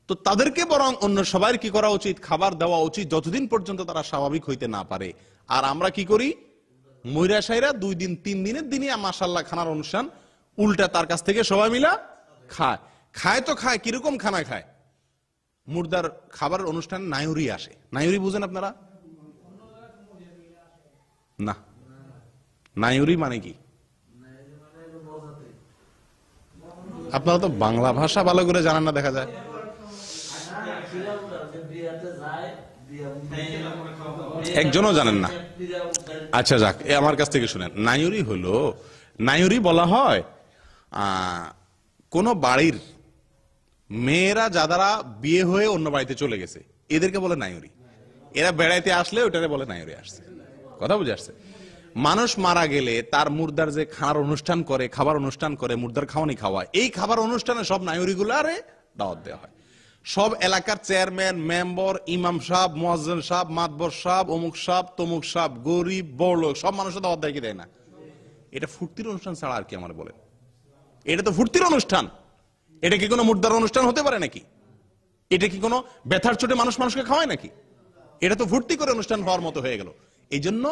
তো তাদেরকে বরং অন্য সবাই কি করা উচিত? খাবার দেওয়া উচিত, যতদিন পর্যন্ত তারা স্বাভাবিক হইতে না পারে। আর আমরা কি করি? ময়রা সাইরা 2-3 দিনের দিনই মাশাআল্লাহ খানার অনুষ্ঠান, উল্টা তার কাছ থেকে সবাই মিলা খায়। তো খায় কিরকম খানা খায়? মুর্দার খাবারের অনুষ্ঠান নায়ুরি আসে। নায়ুরি বুঝেন আপনারা? না, নায়ুরি মানে কি? আপনারা তো বাংলা ভাষা ভালো করে জানেন না, দেখা যায়। একজনও জানেন না? আচ্ছা যাক, এ আমার কাছ থেকে শুনেন। নায়ুরি হলো, নায়ুরি বলা হয় কোন বাড়ির মেয়েরা যারা বিয়ে হয়ে অন্য বাড়িতে চলে গেছে, এদেরকে বলে নায়ুরি। এরা বেড়াইতে আসলে ওটারে বলে নায়ুরি আসছে। কথা বুঝে আসছে? মানুষ মারা গেলে তার মুর্দার যে খানার অনুষ্ঠান করে, খাবার অনুষ্ঠান করে, মুর্দার খাওয়ানি খাওয়ায়, এই খাবার অনুষ্ঠানে সব নায়ুরি গুলো আরে দাওয়াত দেওয়া হয়। সব এলাকার চেয়ারম্যান, মেম্বার, ইমাম সাহেব, মুয়াজ্জিন সাহেব, মাতবর সাহেব, অমুক সাহেব, তমুক সাহেব, গরিব বড়লোক সব মানুষের দাওয়াত দেয় কি দেয় না? এটা ফুর্তির অনুষ্ঠান ছাড়া আর কি আমার বলেন? এটা তো ফুর্তির অনুষ্ঠান। এটা কি কোনো মুর্দার অনুষ্ঠান হতে পারে নাকি? এটা কি কোনো ব্যথার চোটে মানুষকে খাওয়ায় নাকি? এটা তো ফুর্তি করে অনুষ্ঠান হওয়ার মতো হয়ে গেল। এই জন্য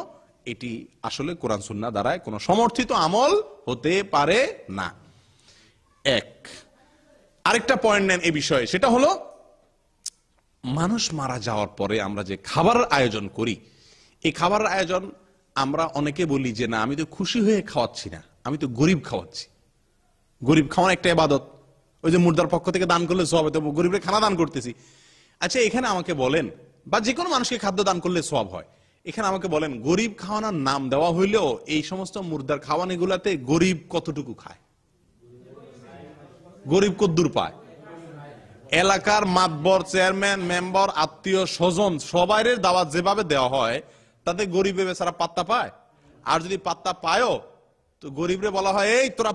এটি আসলে কোরআন সুন্নাহ দ্বারায় কোনো সমর্থিত আমল হতে পারে না। এক আরেকটা পয়েন্ট নেন এই বিষয়ে, সেটা হলো মানুষ মারা যাওয়ার পরে আমরা যে খাবারের আয়োজন করি, এই খাবারের আয়োজন আমরা অনেকে বলি যে না আমি তো খুশি হয়ে খাওয়াচ্ছি না, আমি তো গরিব খাওয়াচ্ছি। গরিব খাওয়ানো একটা ইবাদত, ওই যে মুর্দার পক্ষ থেকে দান করলে সওয়াব, তো গরিবরে খানা দান করতেছি। আচ্ছা এখানে আমাকে বলেন, বা যে কোনো মানুষকে খাদ্য দান করলে সওয়াব হয়, এখানে আমাকে বলেন গরিব খাওয়ানোর নাম দেওয়া হইলেও এই সমস্ত মুর্দার খাওয়ানিগুলাতে গরিব কতটুকু খায়, গরিব কদ্দুর পায়? এলাকার মাতবর, চেয়ারম্যান, মেম্বার, আত্মীয় স্বজন সবাই দাওয়াত যেভাবে দেওয়া হয় তাতে গরিবে বেচারা পাত্তা পায়? আর যদি পাত্তা পায়ও তো গরিবরে বলা হয় এই তোরা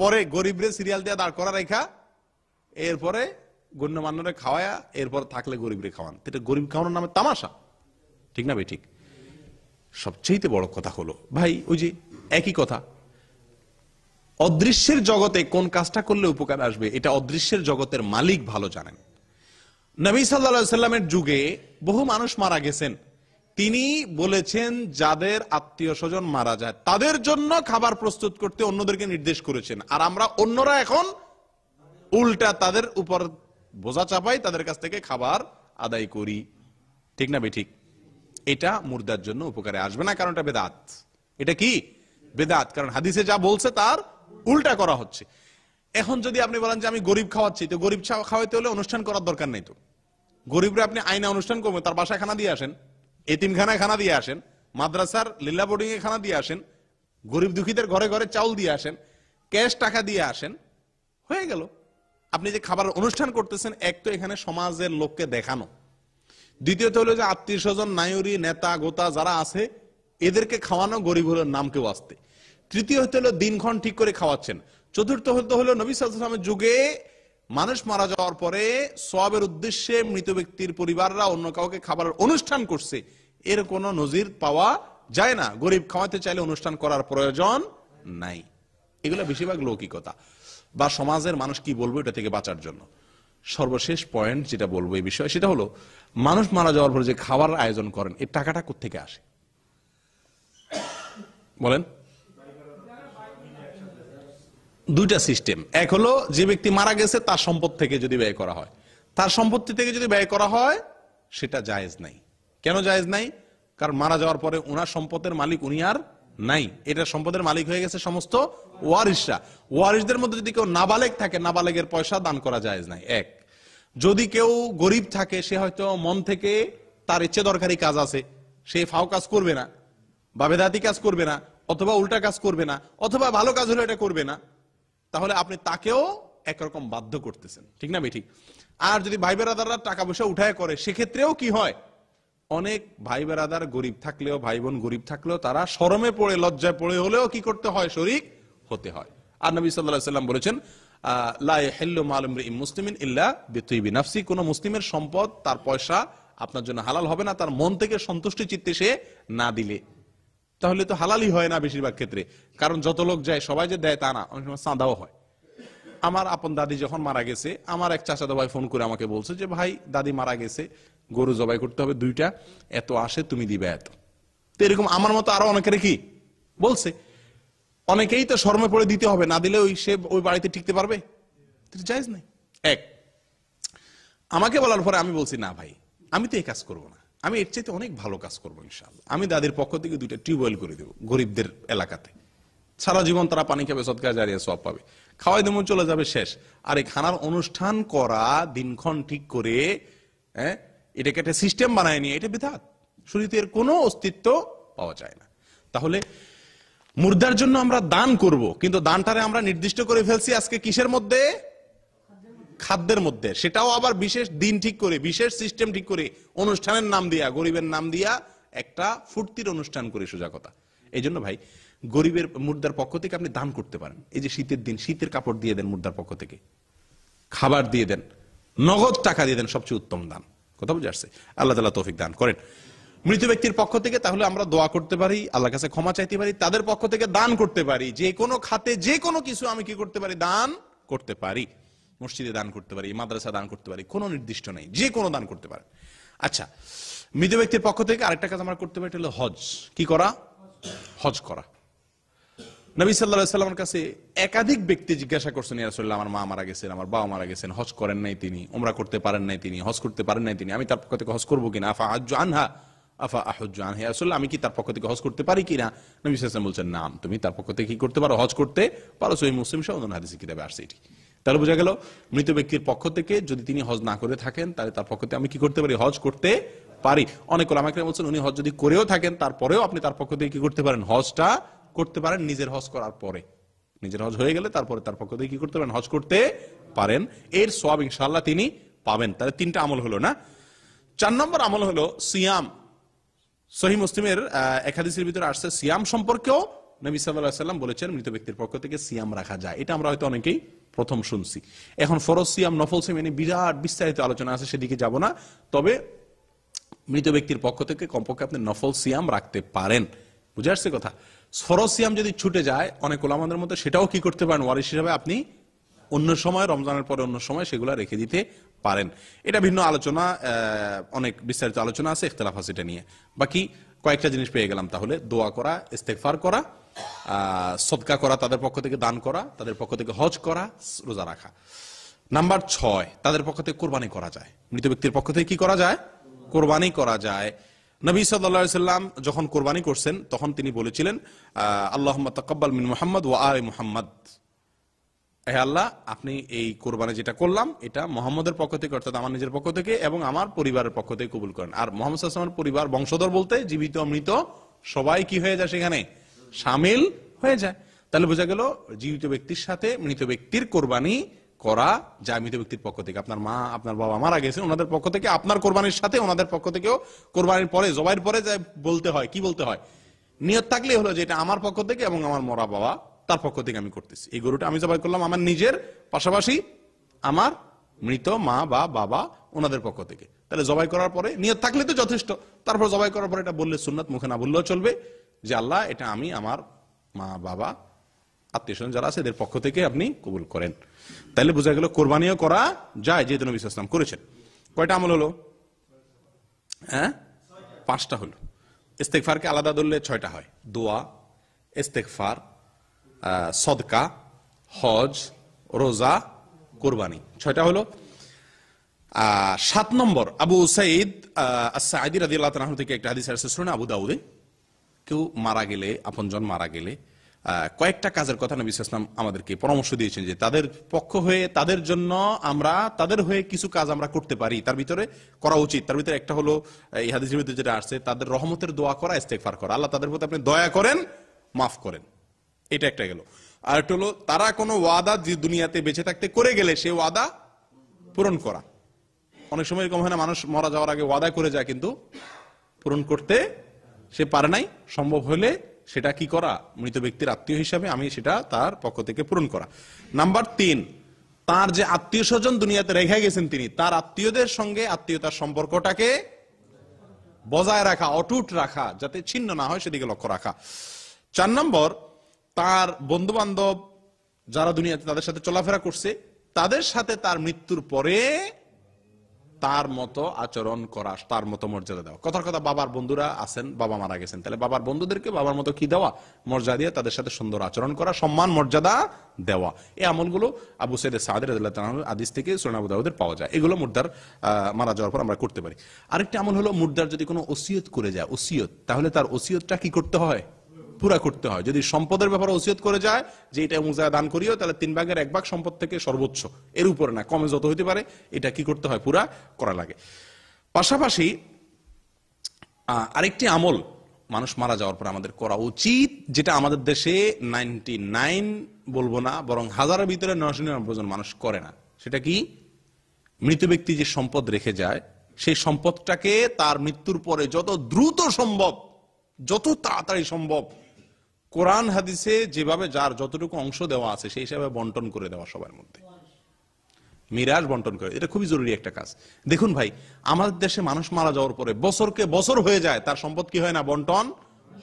পরে গরিবরে সিরিয়াল দিয়ে দাঁড় করা রেখা, এরপরে গণ্যমান্যরে খাওয়ায়া, এরপর থাকলে গরিবরে খাওয়ান। এটা গরিব খাওয়ানোর নামে তামাশা, ঠিক না ভাই? ঠিক। সবচেয়ে বড় কথা হলো ভাই, ওই যে একই কথা, অদৃশ্যের জগতে কোন কাজটা করলে উপকার আসবে এটা অদৃশ্যের জগতের মালিক ভালো জানেন। নবী সাল্লাল্লাহু আলাইহি সাল্লামের যুগে বহু মানুষ মারা গেছেন, তিনি বলেছেন যাদের আত্মীয় স্বজন মারা যায় তাদের জন্য খাবার প্রস্তুত করতে অন্যদেরকে নির্দেশ করেছেন। আর আমরা অন্যরা এখন উল্টা তাদের উপর বোঝা চাপাই, তাদের কাছ থেকে খাবার আদায় করি, ঠিক না বেঠিক? এটা মুর্দার জন্য উপকারে আসবে না, কারণ এটা বেদাত। এটা কি? বেদাত। কারণ হাদিসে যা বলছে তার উল্টা করা হচ্ছে। এখন যদি আপনি বলেন যে আমি গরিব খাওয়াচ্ছি, তো গরিব খাওয়াইতে হলে অনুষ্ঠান করার দরকার নেই। তো গরিবরা আপনি আইনা অনুষ্ঠান করবে, তার বাসায় খানা দিয়ে আসেন, এতিমখানায় খানা দিয়ে আসেন, মাদ্রাসার লীলা বোর্ডিং এ খানা দিয়ে আসেন, গরিব দুঃখীদের ঘরে ঘরে চাউল দিয়ে আসেন, ক্যাশ টাকা দিয়ে আসেন, হয়ে গেল। আপনি যে খাবার অনুষ্ঠান করতেছেন, এক তো এখানে সমাজের লোককে দেখানো, দ্বিতীয়ত হলো যে আত্মীয় স্বজন, নায়ুরি, নেতা গোতা যারা আছে এদেরকে খাওয়ানো গরিব হলো নাম কেউ আসতে, তৃতীয় হতে হলো দিনক্ষণ ঠিক করে খাওয়াচ্ছেন, চতুর্থ হতে হলো নবী সাল্লাল্লাহু আলাইহি ওয়াসাল্লামের যুগে মানুষ মারা যাওয়ার পরে সওয়াবের উদ্দেশ্যে মৃত ব্যক্তির পরিবাররা অন্য কাউকে খাবারের অনুষ্ঠান করছে, এর কোনো নজির পাওয়া যায় না। গরিব খাওয়াতে চাইলে অনুষ্ঠান করার প্রয়োজন নাই। এগুলো বেশিরভাগ লৌকিকতা বা সমাজের মানুষ কি বলবো এটা থেকে বাঁচার জন্য। সর্বশেষ পয়েন্ট যেটা বলবো এই বিষয়ে, সেটা হলো মানুষ মারা যাওয়ার পরে যে খাবার আয়োজন করেন, এর টাকাটা কোত্থেকে আসে বলেন? দুইটা সিস্টেম। এক হলো যে ব্যক্তি মারা গেছে তার সম্পদ থেকে যদি ব্যয় করা হয়, তার সম্পত্তি থেকে যদি ব্যয় করা হয় সেটা জায়েজ নাই। কেন জায়েজ নাই? কারণ মারা যাওয়ার পরে ওনার সম্পদের মালিক উনি আর নাই, এটা সম্পদের মালিক হয়ে গেছে সমস্ত ওয়ারিশরা। ওয়ারিশদের মধ্যে যদি কেউ নাবালেগ থাকে, নাবালেগের পয়সা দান করা জায়েজ নাই। এক, যদি কেউ গরিব থাকে, সে হয়তো মন থেকে তার ইচ্ছে দরকারি কাজ আছে, সে ফাও কাজ করবে না বা বেদাতি কাজ করবে না অথবা উল্টা কাজ করবে না অথবা ভালো কাজ হলে এটা করবে না, তাহলে আপনি তাকেও একরকম বাধ্য করতেছেন, ঠিক না বেঠিক? আর যদি ভাই বেরাদাররা টাকা পয়সা উঠায় করে, সেক্ষেত্রেও কি হয়, অনেক ভাই বেরাদার গরিব থাকলেও, ভাই বোন গরিব থাকলেও তারা শরমে পড়ে, লজ্জায় পড়ে হলেও কি করতে হয়, শরীক হতে হয়। আর নবী সাল্লাল্লাহু আলাইহি সাল্লাম বলেছেন লা ইয়াহিল্লু মালু ইমরিইন মুসলিমিন ইল্লা বিতাইয়িবি নাফসি, কোন মুসলিমের সম্পদ, তার পয়সা আপনার জন্য হালাল হবে না তার মন থেকে সন্তুষ্টি চিত্তে সে না দিলে। তাহলে তো হালালই হয় না বেশিরভাগ ক্ষেত্রে, কারণ যত লোক যায় সবাই যে দেয় তা না, অনেক সময় চাঁদাও হয়। আমার আপন দাদি যখন মারা গেছে, আমার এক চাচাতো ভাই ফোন করে আমাকে বলছে যে ভাই দাদি মারা গেছে, গরু জবাই করতে হবে 2টা, এত আসে তুমি দিবে এত। তো এরকম আমার মতো আরো অনেকের কি বলছে, অনেকেই তো শর্মে পড়ে দিতে হবে, না দিলে ওই সে ওই বাড়িতে টিকতে পারবে, জায়েজ নাই। এক, আমাকে বলার পরে আমি বলছি না ভাই আমি তো এই কাজ করবো না, আমি এর চাইতে অনেক ভালো কাজ করবো ইনশাআল্লাহ, আমি দাদির পক্ষ থেকে 2টা টিউবওয়েল করে দেবো গরিবদের এলাকাতে, সারা জীবন তারা পানি খাবে, সদকায়ে জারিয়া সওয়াব পাবে, খাওয়াই দেবো চলে যাবে শেষ। আর এই খানার অনুষ্ঠান করা, দিনক্ষণ ঠিক করে, হ্যাঁ এটাকে একটা সিস্টেম বানায় নিয়ে, এটা বিধাত, শরীয়তে এর কোনো অস্তিত্ব পাওয়া যায় না। তাহলে মুর্দার জন্য আমরা দান করব, কিন্তু দানটারে আমরা নির্দিষ্ট করে ফেলছি আজকে কিসের মধ্যে, খাদ্যের মধ্যে, সেটাও আবার বিশেষ দিন ঠিক করে, বিশেষ সিস্টেম ঠিক করে, অনুষ্ঠানের নাম দিয়া, গরিবের নাম দিয়া, একটা ফুর্তির অনুষ্ঠান করে, সোজা কথা। এই জন্য ভাই গরিবের, মুর্দার পক্ষ থেকে আপনি দান করতে পারেন। এই যে শীতের দিন, শীতের কাপড় দিয়ে দেন, মুর্দার পক্ষ থেকে খাবার দিয়ে দেন, নগদ টাকা দিয়ে দেন, সবচেয়ে উত্তম দান। কথা বুঝে আসছে? আল্লাহ তাআলা তৌফিক দান করেন। মৃত ব্যক্তির পক্ষ থেকে তাহলে আমরা দোয়া করতে পারি, আল্লাহর কাছে ক্ষমা চাইতে পারি, তাদের পক্ষ থেকে দান করতে পারি, যে কোনো খাতে যে কোনো কিছু আমি কি করতে পারি, দান করতে পারি, মসজিদে দান করতে পারি, মাদ্রাসা দান করতে পারি, কোনো নির্দিষ্ট নেই, যে কোনো দান করতে পারেন। আচ্ছা, মৃত ব্যক্তির পক্ষ থেকে আরেকটা কাজ আমরা করতে পারি, এটা হলো হজ। কি করা? হজ করা। নবী সাল্লাল্লাহু আলাইহি সাল্লামের কাছে একাধিক ব্যক্তি জিজ্ঞাসা করছেন, ইয়া রাসূলুল্লাহ আমার মা মারা গেছেন, আমার বাবা মারা গেছেন, হজ করেন নাই তিনি, উমরা করতে পারেন নাই তিনি, হজ করতে পারেন নাই তিনি, আমি তার পক্ষ থেকে হজ করবো কিনা, আফা হাজ্জু আনহা, আফা আহুজ্জান হে রাসূলুল্লাহ আমি কি তার পক্ষ থেকে হজ করতে পারি কিনা? নবী সাল্লাল্লাহু আলাইহি ওয়াসাল্লাম বলেন নাম, তুমি তার পক্ষ থেকে কি করতে পারো, হজ করতে পারো। সহিহ মুসলিম সহ অন্য হাদিসে কিতাবে আসছে এটি। তাহলে বোঝা গেল মৃত ব্যক্তির পক্ষ থেকে যদি তিনি হজ না করে থাকেন তাহলে তার পক্ষ থেকে আমি কি করতে পারি, হজ করতে পারি। অনেক ওলামা কেরাম বলেন উনি হজ যদি করেও থাকেন তারপরেও আপনি তার পক্ষ থেকে কি করতে পারেন, হজটা করতে পারেন। নিজের হজ করার পরে, নিজের হজ হয়ে গেলে তারপরে তার পক্ষ থেকে কি করতে পারেন, হজ করতে পারেন। এর সওয়াব ইনশাআল্লাহ তিনি পাবেন। তাহলে তিনটা আমল হলো না। চার নম্বর আমল হলো সিয়াম। সহিহ মুসলিমের এক হাদিসের ভিতরে আসছে সিয়াম সম্পর্কেও নবী সাল্লাল্লাহু আলাইহি ওয়াসাল্লাম বলেছেন মৃত ব্যক্তির পক্ষ থেকে সিয়াম রাখা যায়। এটা আমরা হয়তো অনেকেই প্রথম শুনছি। এখন ফরজ সিয়াম, নফল সিয়াম এনে বিরাট বিস্তারিত আলোচনা আছে, সেদিকে যাব না। তবে মৃত ব্যক্তির পক্ষ থেকে কমপক্ষে আপনি নফল সিয়াম রাখতে পারেন। বুঝে আসছে কথা? ফরজ সিয়াম যদি ছুটে যায় অনেক ওলামাদের মতো সেটাও কি করতে পারেন, ওয়ারিশ হিসাবে আপনি অন্য সময়, রমজানের পরে অন্য সময় সেগুলা রেখে দিতে পারেন। এটা ভিন্ন আলোচনা, অনেক বিস্তারিত আলোচনা আছে, ইখতিলাফ আছে এটা নিয়ে। বাকি কয়েকটা জিনিস পেয়ে গেলাম তাহলে। দোয়া করা, ইস্তেগফার করা, সদকা করা, তাদের পক্ষ থেকে দান করা, তাদের পক্ষ থেকে হজ করা, রোজা রাখা। নাম্বার 6, তাদের পক্ষ থেকে কোরবানি করা যায়। মৃত ব্যক্তির পক্ষ থেকে কি করা যায়, কোরবানি করা যায়। নবী সাল্লাল্লাহু আলাইহি সাল্লাম যখন কোরবানি করছেন তখন তিনি বলেছিলেন আল্লাহুম্মা তাকাব্বাল মিন মুহাম্মাদ ওয়া আলি মুহাম্মাদ, হে আল্লাহ আপনি এই কোরবানি যেটা করলাম এটা মুহাম্মদের পক্ষ থেকে অর্থাৎ আমার নিজের পক্ষ থেকে এবং আমার পরিবারের পক্ষ থেকে কবুল করেন। আর মুহাম্মদ সাল্লাল্লাহু আলাইহি ওয়াসাল্লামের পরিবার বংশধর বলতে জীবিত মৃত সবাই কি হয়ে যায়, সেখানে শামিল হয়ে যায়। তাহলে বোঝা গেল জীবিত ব্যক্তির সাথে মৃত ব্যক্তির কোরবানি করা যায়। মৃত ব্যক্তির পক্ষ থেকে আপনার মা, আপনার বাবা মারা গেছে, ওনাদের পক্ষ থেকে আপনার কোরবানির সাথে ওনাদের পক্ষ থেকেও কোরবানির পরে, জবাইয়ের পরে যা বলতে হয়, কি বলতে হয়, নিয়ত থাকলেই হলো যে এটা আমার পক্ষ থেকে এবং আমার মরা বাবা তার পক্ষ থেকে আমি করতেছি। এই গরুটা আমি জবাই করলাম আমার নিজের, পাশাপাশি আমার মৃত মা বা বাবা ওনাদের পক্ষ থেকে। তাহলে জবাই করার পরে নিয়ত থাকলে তো যথেষ্ট, তারপর জবাই করার পরে এটা বললে সুন্নাত, মুখে না বললেও চলবে যে আল্লাহ এটা আমি আমার মা বাবা আত্মীয় স্বজন যারা আছে এদের পক্ষ থেকে আপনি কবুল করেন। তাহলে বোঝা গেল কোরবানিও করা যায় যেহেতু নবী সাল্লাল্লাহু আলাইহি ওয়াসাল্লাম করেছেন। কয়টা আমল হলো? হ্যাঁ, 5টা হলো। ইস্তেগফারকে আলাদা ধরলে 6টা হয়। দোয়া, ইস্তেগফার, সদকা, হজ, রোজা, কোরবানি, 6টা হলো। 7 নম্বর আবু সাঈদ আস-সাঈদী রাদিয়াল্লাহু তাআলা থেকে একটা হাদিস আছে সুনান আবু দাউদে। কেউ মারা গেলে, আপনজন মারা গেলে কয়েকটা কাজের কথা নবী সাল্লাল্লাহু আলাইহি ওয়াসাল্লাম আমাদেরকে পরামর্শ দিয়েছেন যে তাদের পক্ষ হয়ে, তাদের জন্য আমরা, তাদের হয়ে কিছু কাজ আমরা করতে পারি, তার ভিতরে করা উচিত। তার ভিতরে একটা হলো এই হাদিসের ভিতরে যেটা আসছে তাদের রহমতের দোয়া করা, ইস্তেগফার করা, আল্লাহ তাদের প্রতি আপনি দয়া করেন, মাফ করেন, এটা একটা গেল। আর একটা হলো তারা কোনো ওয়াদা যে দুনিয়াতে বেঁচে থাকতে করে গেলে সেই ওয়াদা পূরণ করা। অনেক সময় এরকম হয় না, মানুষ মারা যাওয়ার আগে ওয়াদা করে যায় কিন্তু পূরণ করতে সে পারে নাই, সম্ভব হলে সেটা কি করা, মৃত ব্যক্তির আত্মীয় হিসাবে আমি সেটা তার পক্ষ থেকে পূরণ করা। নাম্বার 3, তার যে আত্মীয় স্বজন দুনিয়াতে রেখে গেছেন তিনি, তার আত্মীয়দের সঙ্গে আত্মীয়তার সম্পর্কটাকে বজায় রাখা, অটুট রাখা, যাতে ছিন্ন না হয় সেদিকে লক্ষ্য রাখা। 4 নম্বর, তার বন্ধু বান্ধব যারা দুনিয়াতে তাদের সাথে চলাফেরা করছে তাদের সাথে তার মৃত্যুর পরে তার মতো আচরণ করা, তার মতো মর্যাদা দেওয়া। কথার কথা, বাবার বন্ধুরা আছেন, বাবা মারা গেছেন, তাহলে বাবার বন্ধুদেরকে বাবার মতো কি দেওয়া, মর্যাদা দিয়ে তাদের সাথে সুন্দর আচরণ করা, সম্মান মর্যাদা দেওয়া। এই আমলগুলো আবু সাঈদ সাদে রাদিয়াল্লাহু তাআলার হাদিস থেকে সুনান আবু দাউদের পাওয়া যায়। এগুলো মুর্দার মারা যাওয়ার পর আমরা করতে পারি। আরেকটা আমল হলো মুর্দার যদি কোনো ওসিয়ত করে যায়, ওসিয়ত, তাহলে তার ওসিয়তটা কি করতে হয়, পুরা করতে হয়। যদি সম্পদের ব্যাপারে ওসিয়ত করে যায় যে এটা মুজায় দান করিও, তাহলে 3/4 সম্পদ থেকে সর্বোচ্চ, এর উপরে না, কমে যত হইতে পারে এটা কি করতে হয়, পুরা করা লাগে। পাশাপাশি আরেকটি আমল মানুষ মারা যাওয়ার পর আমাদের করা উচিত, যেটা আমাদের দেশে 99 বলবো না বরং হাজারের ভিতরে 999 মানুষ করে না, সেটা কি, মৃত ব্যক্তি যে সম্পদ রেখে যায় সেই সম্পদটাকে তার মৃত্যুর পরে যত দ্রুত সম্ভব, যত তাড়াতাড়ি সম্ভব কোরআন হাদিসে যেভাবে যার যতটুকু অংশ দেওয়া আছে সেই হিসাবে বন্টন করে দেওয়া, সবার মধ্যে মিরাজ বন্টন করে। এটা খুবই জরুরি একটা কাজ। দেখুন ভাই, আমাদের দেশে মানুষ মারা যাওয়ার পরে বছরকে বছর হয়ে যায়, তার সম্পদ কি হয় না, বন্টন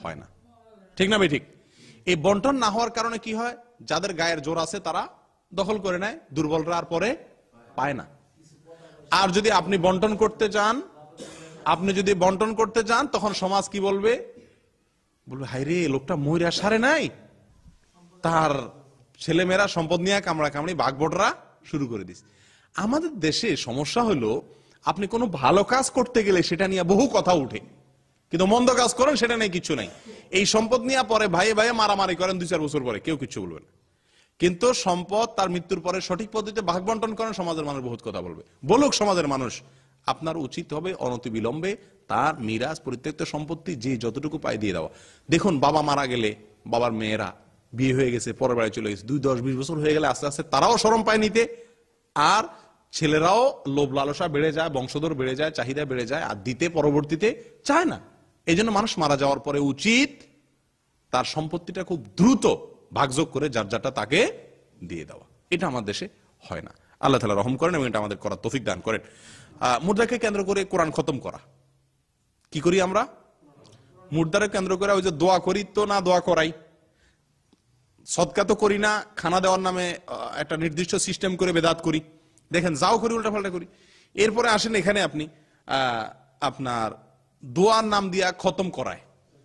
হয় না, ঠিক না ভাই? ঠিক। এই বন্টন না হওয়ার কারণে কি হয়, যাদের গায়ের জোর আছে তারা দখল করে নেয়, দুর্বলরা আর পরে পায় না। আর যদি আপনি বন্টন করতে চান, তখন সমাজ কি বলবে, বলবে হাইরে লোকটা মহিলা সারে নাই, তার ছেলেমেয়েরা সম্পদ নিয়ে কামড়া কামড়ি বাঘ বটরা শুরু করে দিস। আমাদের দেশে সমস্যা হলো আপনি কোনো ভালো কাজ করতে গেলে সেটা নিয়ে বহু কথা উঠে, কিন্তু মন্দ কাজ করেন সেটা নেই কিছু নাই। এই সম্পদ নিয়ে পরে ভাইয়ে ভাইয়ে মারামারি করেন দুই চার বছর পরে, কেউ কিছু বলবে না। কিন্তু সম্পদ তার মৃত্যুর পরে সঠিক পদ্ধতিতে ভাগ বন্টন করেন, সমাজের মানুষ বহুত কথা বলবে। বলুক সমাজের মানুষ, আপনার উচিত হবে অনতিবিলম্বে তার মিরাজ পরিত্যক্ত সম্পত্তি যে যতটুকু পায় দিয়ে দেওয়া। দেখুন বাবা মারা গেলে বাবার মেয়েরা বিয়ে হয়ে গেছে, পরের বাড়ি চলে গেছে, 2, 10, 20 বছর হয়ে গেলে আস্তে আস্তে তারাও শরম পায় নিতে, আর ছেলেরাও লোভ লালসা বেড়ে যায়, বংশধর বেড়ে যায়, চাহিদা বেড়ে যায়, আর দিতে পরবর্তীতে চায় না। এই জন্য মানুষ মারা যাওয়ার পরে উচিত তার সম্পত্তিটা খুব দ্রুত ভাগযোগ করে যার যারটা তাকে দিয়ে দেওয়া। এটা আমার দেশে হয় না। আল্লাহ তাআলা রহম করেন এবং এটা আমাদের করার তৌফিক দান করেন। মুর্দাকে কেন্দ্র করে কোরআন খতম করা, কি করি আমরা? মুর্দারে কেন্দ্র করে ওই যে দোয়া করি তো না, দোয়া করাই, সদকা তো করি না, খানা দেওয়ার নামে একটা নির্দিষ্ট সিস্টেম করে বেদাত করি। দেখেন যাও করি উল্টা পাল্টা করি। এরপরে আসেন এখানে আপনি আপনার দোয়ার নাম দিয়া খতম করায়,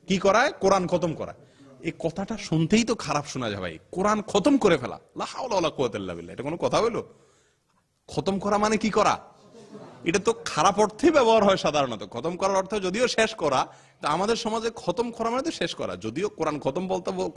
কি করায়? কোরআন খতম করায়। এই কথাটা শুনতেই তো খারাপ শোনা যায়, ভাই কোরআন খতম করে ফেলা, লা হাওলা ওয়ালা কুওয়াতা ইল্লা বিল্লাহ, এটা কোনো কথা হইলো? খতম করা মানে কি করা? এটা তো খারাপ অর্থে ব্যবহার হয় সাধারণত। খতম করার অর্থ যদিও শেষ করা, তা আমাদের সমাজে খতম করা মানে তো শেষ করা। যদিও কোরআন খতম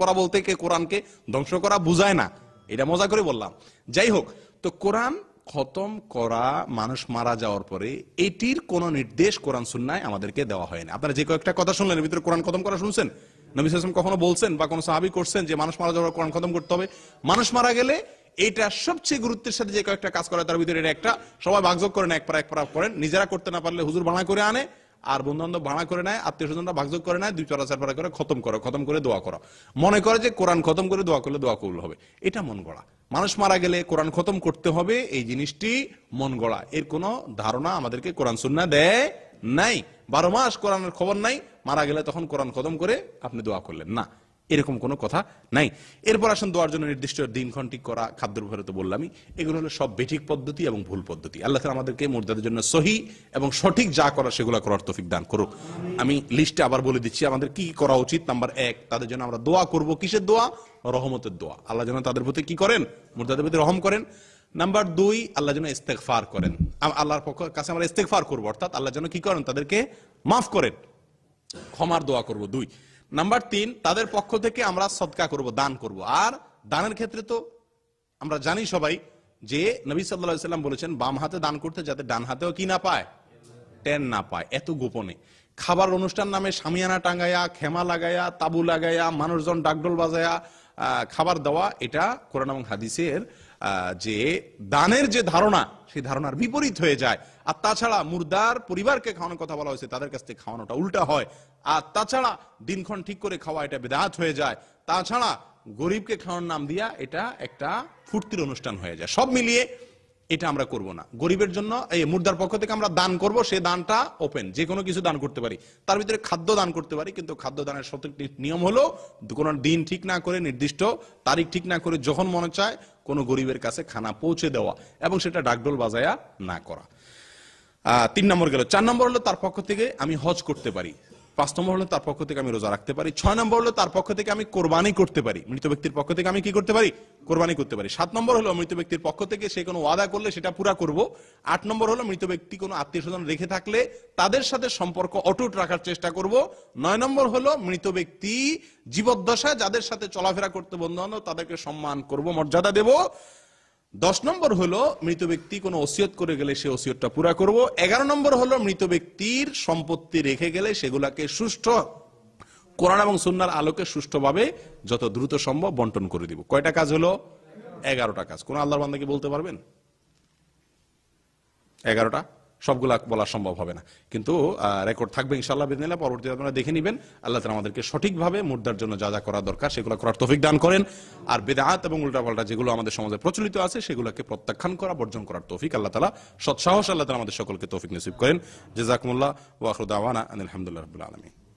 করা বলতে কে কোরআনকে ধ্বংস করা বোঝায় না, এটা মজা করে বললাম। যাই হোক, তো কোরআন খতম করা মানুষ মারা যাওয়ার পরে এটির কোন নির্দেশ কোরআন সুন্নায় আমাদেরকে দেওয়া হয় না। আপনারা যে কয়েকটা কথা শুনলেন ভিতরে কোরআন খতম করা শুনছেন, নবী সাল্লাল্লাহু আলাইহি ওয়াসাল্লাম কখনো বলছেন বা কোনো সাহাবী করছেন যে মানুষ মারা যাওয়ার কোরআন খতম করতে হবে? মানুষ মারা গেলে এটা সবচেয়ে গুরুত্বের সাথে যে কয়েকটা কাজ করে তার ভিতরে এটা একটা। সবাই ভাগযোগ করেন, এক পারা করেন, নিজেরা করতে না পারলে হুজুর ভাঙা করে আনে, আর বন্ধু-বান্ধব ভাঙা করে নেয়, আত্মীয় স্বজনরা ভাগযোগ করে নেয়, 2, 4, 4 পারা করে খতম করো। খতম করে দোয়া করো, মনে করে যে কোরআন খতম করে দোয়া করলে দোয়া কবুল হবে, এটা মন গড়া। মানুষ মারা গেলে কোরআন খতম করতে হবে এই জিনিসটি মন গড়া, এর কোনো ধারণা আমাদেরকে কোরআন সুন্নাহ দেয় নাই। 12 মাস কোরআনের খবর নাই, মারা গেলে তখন কোরআন খতম করে আপনি দোয়া করলেন না, এরকম কোনো কথা নাই। এরপর আসেন দোয়ার জন্য নির্দিষ্ট দিনক্ষণ ঠিক করা, খাদ্যের ব্যাপারে তো বললামই। এগুলো হলো সব বেঠিক পদ্ধতি এবং ভুল পদ্ধতি। আল্লাহ তাআলা আমাদেরকে মুর্দাদের জন্য সহি এবং সঠিক যা করা সেগুলো করার তৌফিক দান করুক। আমি লিস্টে আবার বলে দিচ্ছি আমাদের কি করা উচিত। নাম্বার 1, তাদের জন্য আমরা দোয়া করব। কিসের দোয়া? রহমতের দোয়া। আল্লাহ যেন তাদের প্রতি কি করেন? মুর্দাদের প্রতি রহম করেন। নাম্বার 2, আল্লাহ যেন ইস্তেগফার করেন। আল্লাহর কাছে আমরা ইস্তেগফার করব, অর্থাৎ আল্লাহ যেন কি করেন? তাদেরকে মাফ করেন, ক্ষমার দোয়া করব। 2, নাম্বার 3, তাদের পক্ষ থেকে আমরা সদকা করব, দান করব। আর দানের ক্ষেত্রে তো আমরা জানি সবাই যে নবী সাল্লাল্লাহু আলাইহি ওয়াসাল্লাম বলেছেন বাম হাতে দান করতে, যাতে ডান হাতেও কি না পায়, টেন না পায়। এত গোপনে খাবার অনুষ্ঠান নামে শামিয়ানা টাঙ্গায়া, খেমা লাগায়া, তাবু লাগায়া, মানুষজন ডাকডোল বাজায়া খাবার দেওয়া, এটা কোরআন এবং হাদিসের যে দানের যে ধারণা, সেই ধারণার বিপরীত হয়ে যায়। আর তাছাড়া মুর্দার পরিবারকে খাওয়ানোর কথা বলা হয়েছে, তাদের কাছ থেকে খাওয়ানোটা উল্টা হয়। আর তাছাড়া দিনক্ষণ ঠিক করে খাওয়া, এটা বিদআত হয়ে যায়। তাছাড়া গরিবকে খাওয়ার নাম দিয়া এটা একটা ফুর্তির অনুষ্ঠান হয়ে যায়। সব মিলিয়ে এটা আমরা করব না। গরিবের জন্য এই মুর্দার পক্ষ থেকে আমরা দান করব, সে দানটা ওপেন, যে কোনো কিছু দান করতে পারি। তার ভিতরে খাদ্য দান করতে পারি, কিন্তু খাদ্য দানের সঠিক নিয়ম হলো কোনো দিন ঠিক না করে, নির্দিষ্ট তারিখ ঠিক না করে যখন মনে চায় কোনো গরিবের কাছে খানা পৌঁছে দেওয়া, এবং সেটা ডাকডোল বাজায়া না করা। 3 নম্বর গেল। 4 নম্বর হলো তার পক্ষ থেকে আমি হজ করতে পারি। 5 নম্বর হলো তার পক্ষ থেকে আমি রোজা রাখতে পারি। 6 নম্বর হলো তার পক্ষ থেকে আমি কোরবানি করতে পারি। মৃত ব্যক্তির পক্ষ থেকে আমি কি করতে পারি? কোরবানি করতে পারি। 7 নম্বর হলো মৃত ব্যক্তির পক্ষ থেকে সে কোনো ওয়াদা করলে সেটা পুরা করব। 8 নম্বর হলো মৃত ব্যক্তি কোনো আত্মীয় স্বজন রেখে থাকলে তাদের সাথে সম্পর্ক অটুট রাখার চেষ্টা করব। 9 নম্বর হলো মৃত ব্যক্তি জীবদ্দশায় যাদের সাথে চলাফেরা করতে বন্ধু বান্ধব, তাদেরকে সম্মান করব, মর্যাদা দেব। 10 নম্বর হলো মৃত ব্যক্তি কোনো ওসিয়ত করে গেলে সে ওসিয়তটা পুরা করব। 11 নম্বর হলো মৃত ব্যক্তির সম্পত্তি রেখে গেলে সেগুলাকে সুষ্ঠু কোরআন এবং সুন্নাহর আলোকে সুষ্ঠুভাবে যত দ্রুত সম্ভব বন্টন করে দিব। কয়টা কাজ হলো? 11টা কাজ। কোন আল্লাহর বান্দাকে বলতে পারবেন 11টা? সবগুলা বলা সম্ভব হবে না, কিন্তু রেকর্ড থাকবে ইনশাআল্লাহ বিদিনিল্লাহ। পরবর্তীতে আপনারা দেখে নেবেন। আল্লাহ তাআলা আমাদেরকে সঠিকভাবে মুর্দার জন্য যা যা করা দরকার সেগুলো করার তৌফিক দান করেন। আর বিদআত এবং উল্টাপাল্টা যেগুলো আমাদের সমাজে প্রচলিত আছে সেগুলোকে প্রত্যাখ্যান করা, বর্জন করার তৌফিক আল্লাহ তাআলা সৎসাহস আল্লাহ তাআলা আমাদের সকলকে তৌফিক নসিব করেন। জাযাকুমুল্লাহ ওয়া আখিরু দাওয়ানা আলহামদুলিল্লাহি রাব্বিল আলামিন।